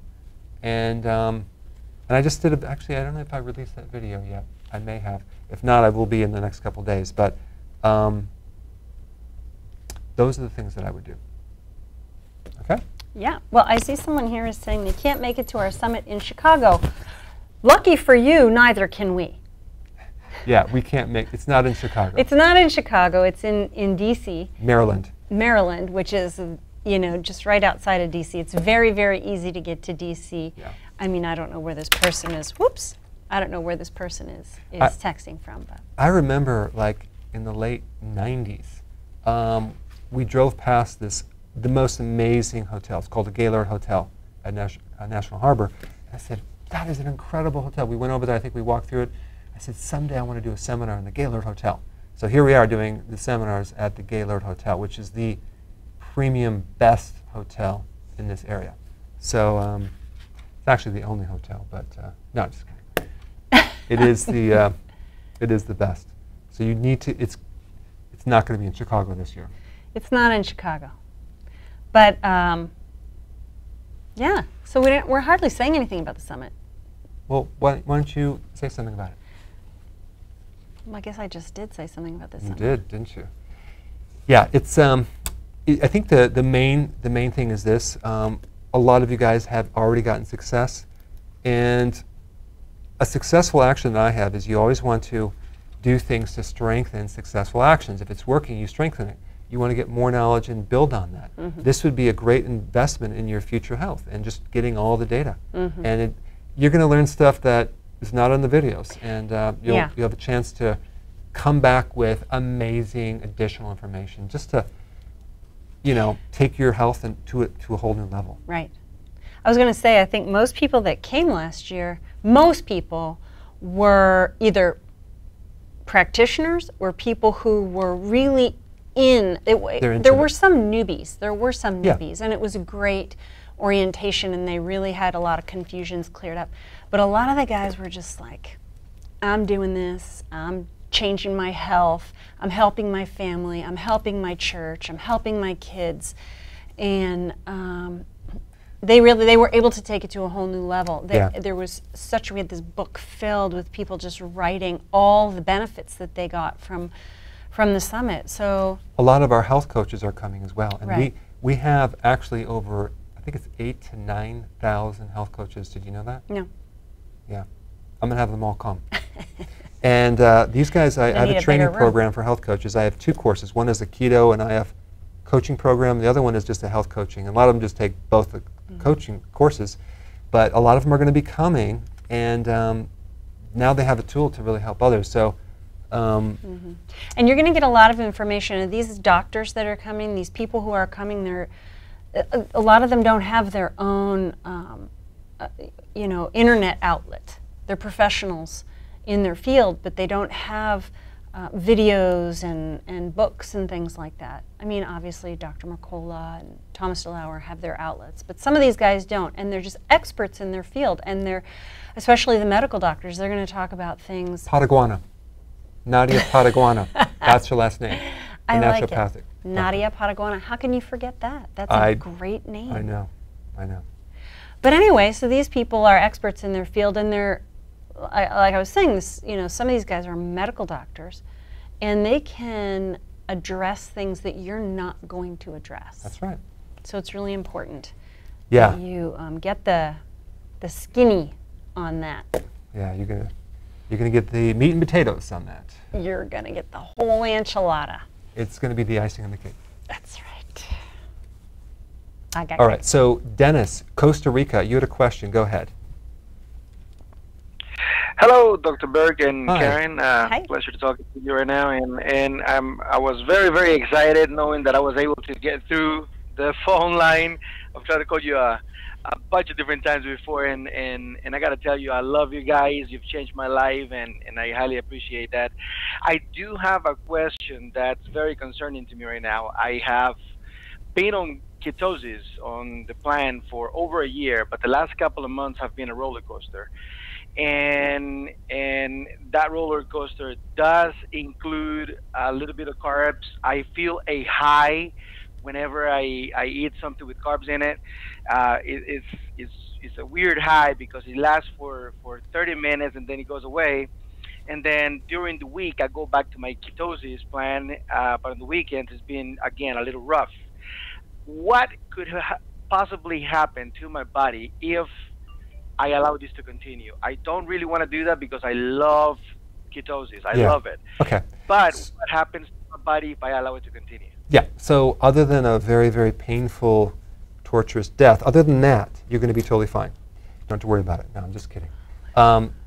And I just did, actually, I don't know if I released that video yet. I may have. If not, I will be in the next couple days. But those are the things that I would do. Okay? Yeah. Well, I see someone here is saying they can't make it to our summit in Chicago. Lucky for you, neither can we. Yeah, we can't make it. It's not in Chicago. It's not in Chicago. It's in D.C. Maryland. Maryland, which is, just right outside of D.C. It's very, very easy to get to D.C. Yeah. I mean, I don't know where this person is. Whoops. I don't know where this person is texting from. But I remember, like, in the late 90s, we drove past the most amazing hotel. It's called the Gaylord Hotel at National Harbor. I said, that is an incredible hotel. We went over there. I think we walked through it. I said, someday I want to do a seminar in the Gaylord Hotel. So here we are doing the seminars at the Gaylord Hotel, which is the premium best hotel in this area. So it's actually the only hotel, but no, just kidding. It is the best. So you need to, it's not going to be in Chicago this year. It's not in Chicago. But yeah, so we're hardly saying anything about the summit. Well, why don't you say something about it? Well, I guess I just did say something about this summit. You did, didn't you? Yeah, it's, I think the main thing is this. A lot of you guys have already gotten success. And a successful action that I have is you always want to do things to strengthen successful actions. If it's working, you strengthen it. You want to get more knowledge and build on that. Mm-hmm. This would be a great investment in your future health and just getting all the data. Mm-hmm. And you're going to learn stuff that is not on the videos. And you'll have a chance to come back with amazing additional information just to, you know, take your health and to a whole new level. Right. I was going to say, I think most people that came last year, most people were either practitioners or people who were really in it. There were some newbies. And it was a great orientation, and they really had a lot of confusions cleared up. But a lot of the guys were just like, I'm doing this, I'm changing my health, I'm helping my family, I'm helping my church, I'm helping my kids. And they were able to take it to a whole new level. We had this book filled with people just writing all the benefits that they got from the summit. So a lot of our health coaches are coming as well, and right. we have actually over, I think it's 8,000 to 9,000 health coaches. Did you know that? No. Yeah, I'm gonna have them all come. And these guys, I have a training program for health coaches. I have two courses. One is a keto and IF coaching program. The other one is just a health coaching. And a lot of them just take both the coaching courses, but a lot of them are going to be coming, and now they have a tool to really help others. So. And you're going to get a lot of information. And these doctors that are coming, these people who are coming, a lot of them don't have their own, you know, internet outlet. They're professionals in their field, but they don't have videos and books and things like that. I mean, obviously, Dr. Mercola and Thomas DeLauer have their outlets, but some of these guys don't, and they're just experts in their field. And they're, especially the medical doctors, they're going to talk about things. Pataguana. Nadia Pataguana, that's her last name. I like it. Nadia Pataguana, how can you forget that? That's a great name. I know, I know. But anyway, so these people are experts in their field, and they're, like I was saying, you know, some of these guys are medical doctors, and they can address things that you're not going to address. That's right. So it's really important that you get the skinny on that. Yeah, you're gonna. You're going to get the meat and potatoes on that. You're going to get the whole enchilada. It's going to be the icing on the cake. That's right. I got it. All right, so Dennis, Costa Rica, you had a question. Go ahead. Hello, Dr. Berg and Karen. Hi. Pleasure to talk to you right now. And I was very, very excited knowing that I was able to get through the phone line. I've tried to call you a bunch of different times before, and I gotta tell you, I love you guys. You've changed my life, and I highly appreciate that. I do have a question that's very concerning to me right now. I have been on ketosis on the plan for over a year, but the last couple of months have been a roller coaster, and that roller coaster does include a little bit of carbs. I feel a high whenever I eat something with carbs in it. It's a weird high because it lasts for 30 minutes and then it goes away. And then during the week, I go back to my ketosis plan, but on the weekends, it's been, again, a little rough. What could possibly happen to my body if I allow this to continue? I don't really want to do that because I love ketosis. I love it. Okay. But what happens to my body if I allow it to continue? Yeah, so other than a very, very painful, torturous death, other than that, you're going to be totally fine. You don't have to worry about it. No, I'm just kidding.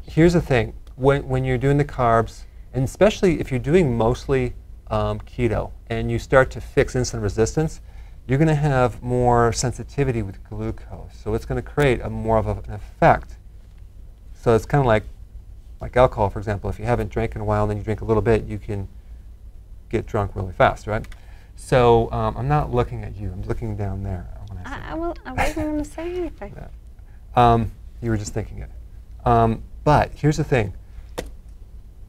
Here's the thing. When you're doing the carbs, and especially if you're doing mostly keto, and you start to fix insulin resistance, you're going to have more sensitivity with glucose. So it's going to create a more of an effect. So it's kind of like alcohol, for example. If you haven't drank in a while and then you drink a little bit, you can get drunk really fast, right? So I'm not looking at you. I'm looking down there. When I wasn't going to say anything. No. You were just thinking it. But here's the thing.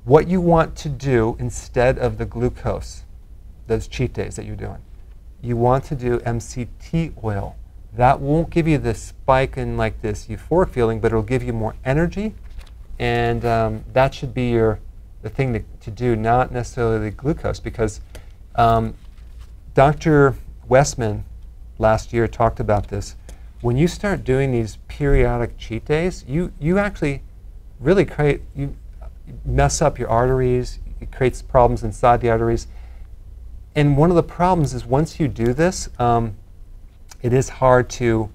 What you want to do instead of the glucose, those cheat days that you're doing, you want to do MCT oil. That won't give you this spike in like this euphoric feeling, but it'll give you more energy. And that should be the thing to do, not necessarily glucose, because Dr. Westman last year talked about this. When you start doing these periodic cheat days, you actually really you mess up your arteries. It creates problems inside the arteries. And one of the problems is once you do this, it is hard to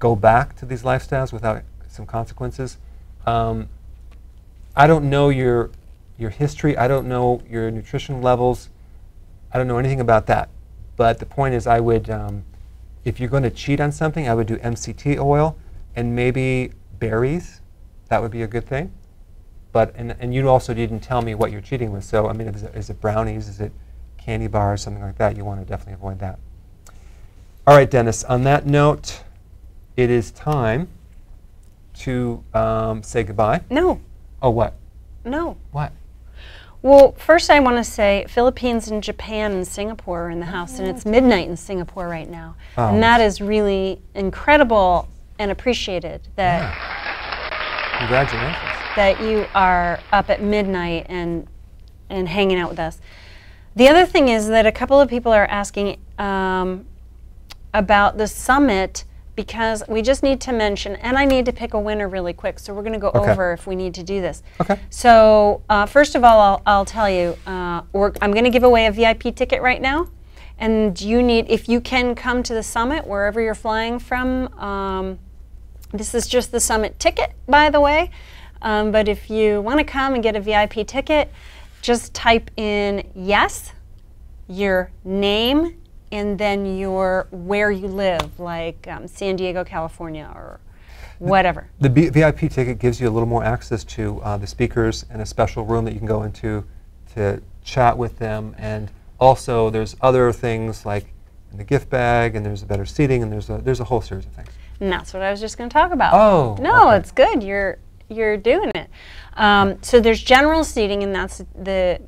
go back to these lifestyles without some consequences. I don't know your history. I don't know your nutrition levels. I don't know anything about that. But the point is, I would, if you're going to cheat on something, I would do MCT oil and maybe berries. That would be a good thing. But and you also didn't tell me what you're cheating with. So I mean, is it brownies? Is it candy bars, something like that? You want to definitely avoid that. All right, Dennis, on that note, it is time to say goodbye. No. Oh, what? No. What? Well, first I want to say Philippines and Japan and Singapore are in the house, and it's midnight in Singapore right now. Oh. And that is really incredible and appreciated that, yeah. Congratulations. That you are up at midnight and hanging out with us. The other thing is that a couple of people are asking about the summit, because we just need to mention, and I need to pick a winner really quick, so we're going to go over if we need to do this. Okay. So first of all, I'll tell you, I'm going to give away a VIP ticket right now, and you need, if you can come to the summit wherever you're flying from, this is just the summit ticket, by the way, but if you want to come and get a VIP ticket, just type in yes, your name, and then your where you live, like San Diego, California, or whatever. The VIP ticket gives you a little more access to the speakers and a special room that you can go into to chat with them. And also, there's other things like in the gift bag, and there's a better seating, and there's a whole series of things. And that's what I was just going to talk about. Oh, no, okay. It's good. You're doing it. So there's general seating, and that's the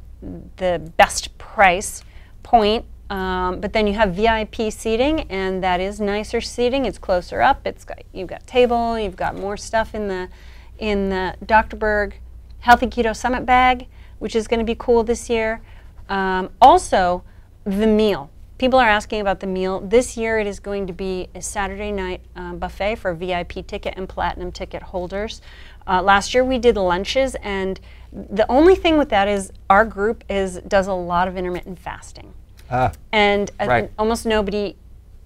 best price point. But then you have VIP seating, and that is nicer seating. It's closer up. You've got table. You've got more stuff in the Dr. Berg Healthy Keto Summit bag, which is going to be cool this year. Also, the meal. People are asking about the meal. This year it is going to be a Saturday night buffet for VIP ticket and platinum ticket holders. Last year we did lunches, and the only thing with that is our group does a lot of intermittent fasting. And almost nobody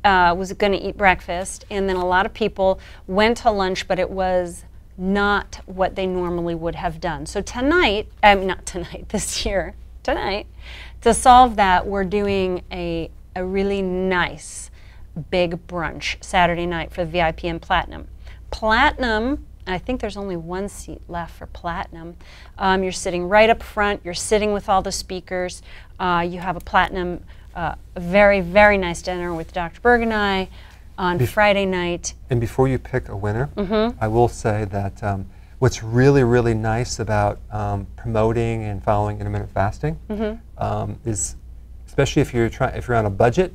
was going to eat breakfast, and then a lot of people went to lunch, but it was not what they normally would have done. So tonight, I mean not tonight, this year, tonight, to solve that, we're doing a really nice big brunch Saturday night for VIP and platinum. Platinum, I think there's only one seat left for platinum. You're sitting right up front. You're sitting with all the speakers. You have a platinum, very, very nice dinner with Dr. Berg and I on Friday night. And before you pick a winner, I will say that what's really, really nice about promoting and following intermittent fasting is, especially if you're on a budget,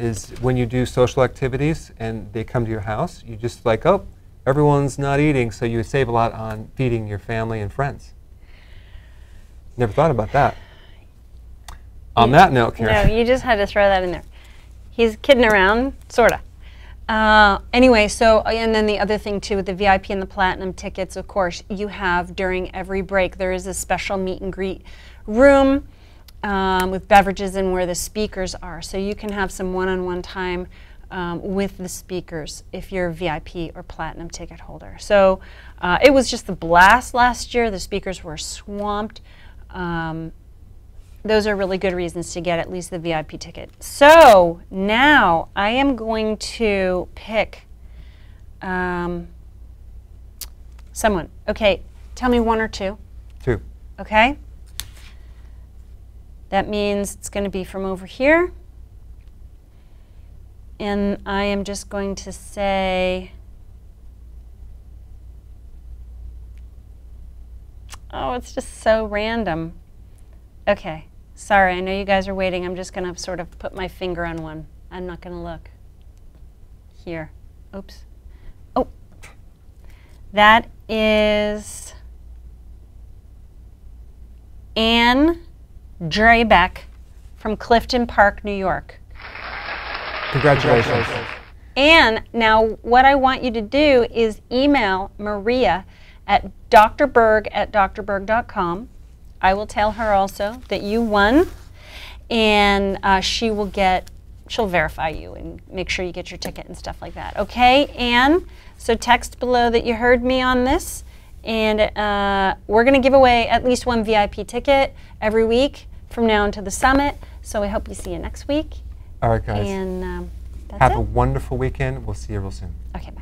is when you do social activities and they come to your house, you just like, oh, everyone's not eating, so you save a lot on feeding your family and friends. Never thought about that. On that note, Karen. No, you just had to throw that in there. He's kidding around, sorta. Anyway, so, and then the other thing too, with the VIP and the platinum tickets, of course, you have during every break, there is a special meet and greet room with beverages and where the speakers are. So you can have some one-on-one time with the speakers if you're a VIP or platinum ticket holder. So it was just a blast last year. The speakers were swamped. those are really good reasons to get at least the VIP ticket. So now I am going to pick someone. Okay, tell me one or two. Two. Okay. That means it's going to be from over here. And I am just going to say, oh, it's just so random. Okay, sorry, I know you guys are waiting. I'm just going to sort of put my finger on one. I'm not going to look. Here. Oops. Oh, that is Ann Drebeck from Clifton Park, New York. Congratulations. And now what I want you to do is email Maria at drberg@drberg.com. I will tell her also that you won, and she will get, she'll verify you and make sure you get your ticket and stuff like that. Okay, Anne, so text below that you heard me on this, and we're going to give away at least one VIP ticket every week from now until the summit, so we hope you see you next week. All right, guys. And that's it. Have a wonderful weekend. We'll see you real soon. Okay, bye.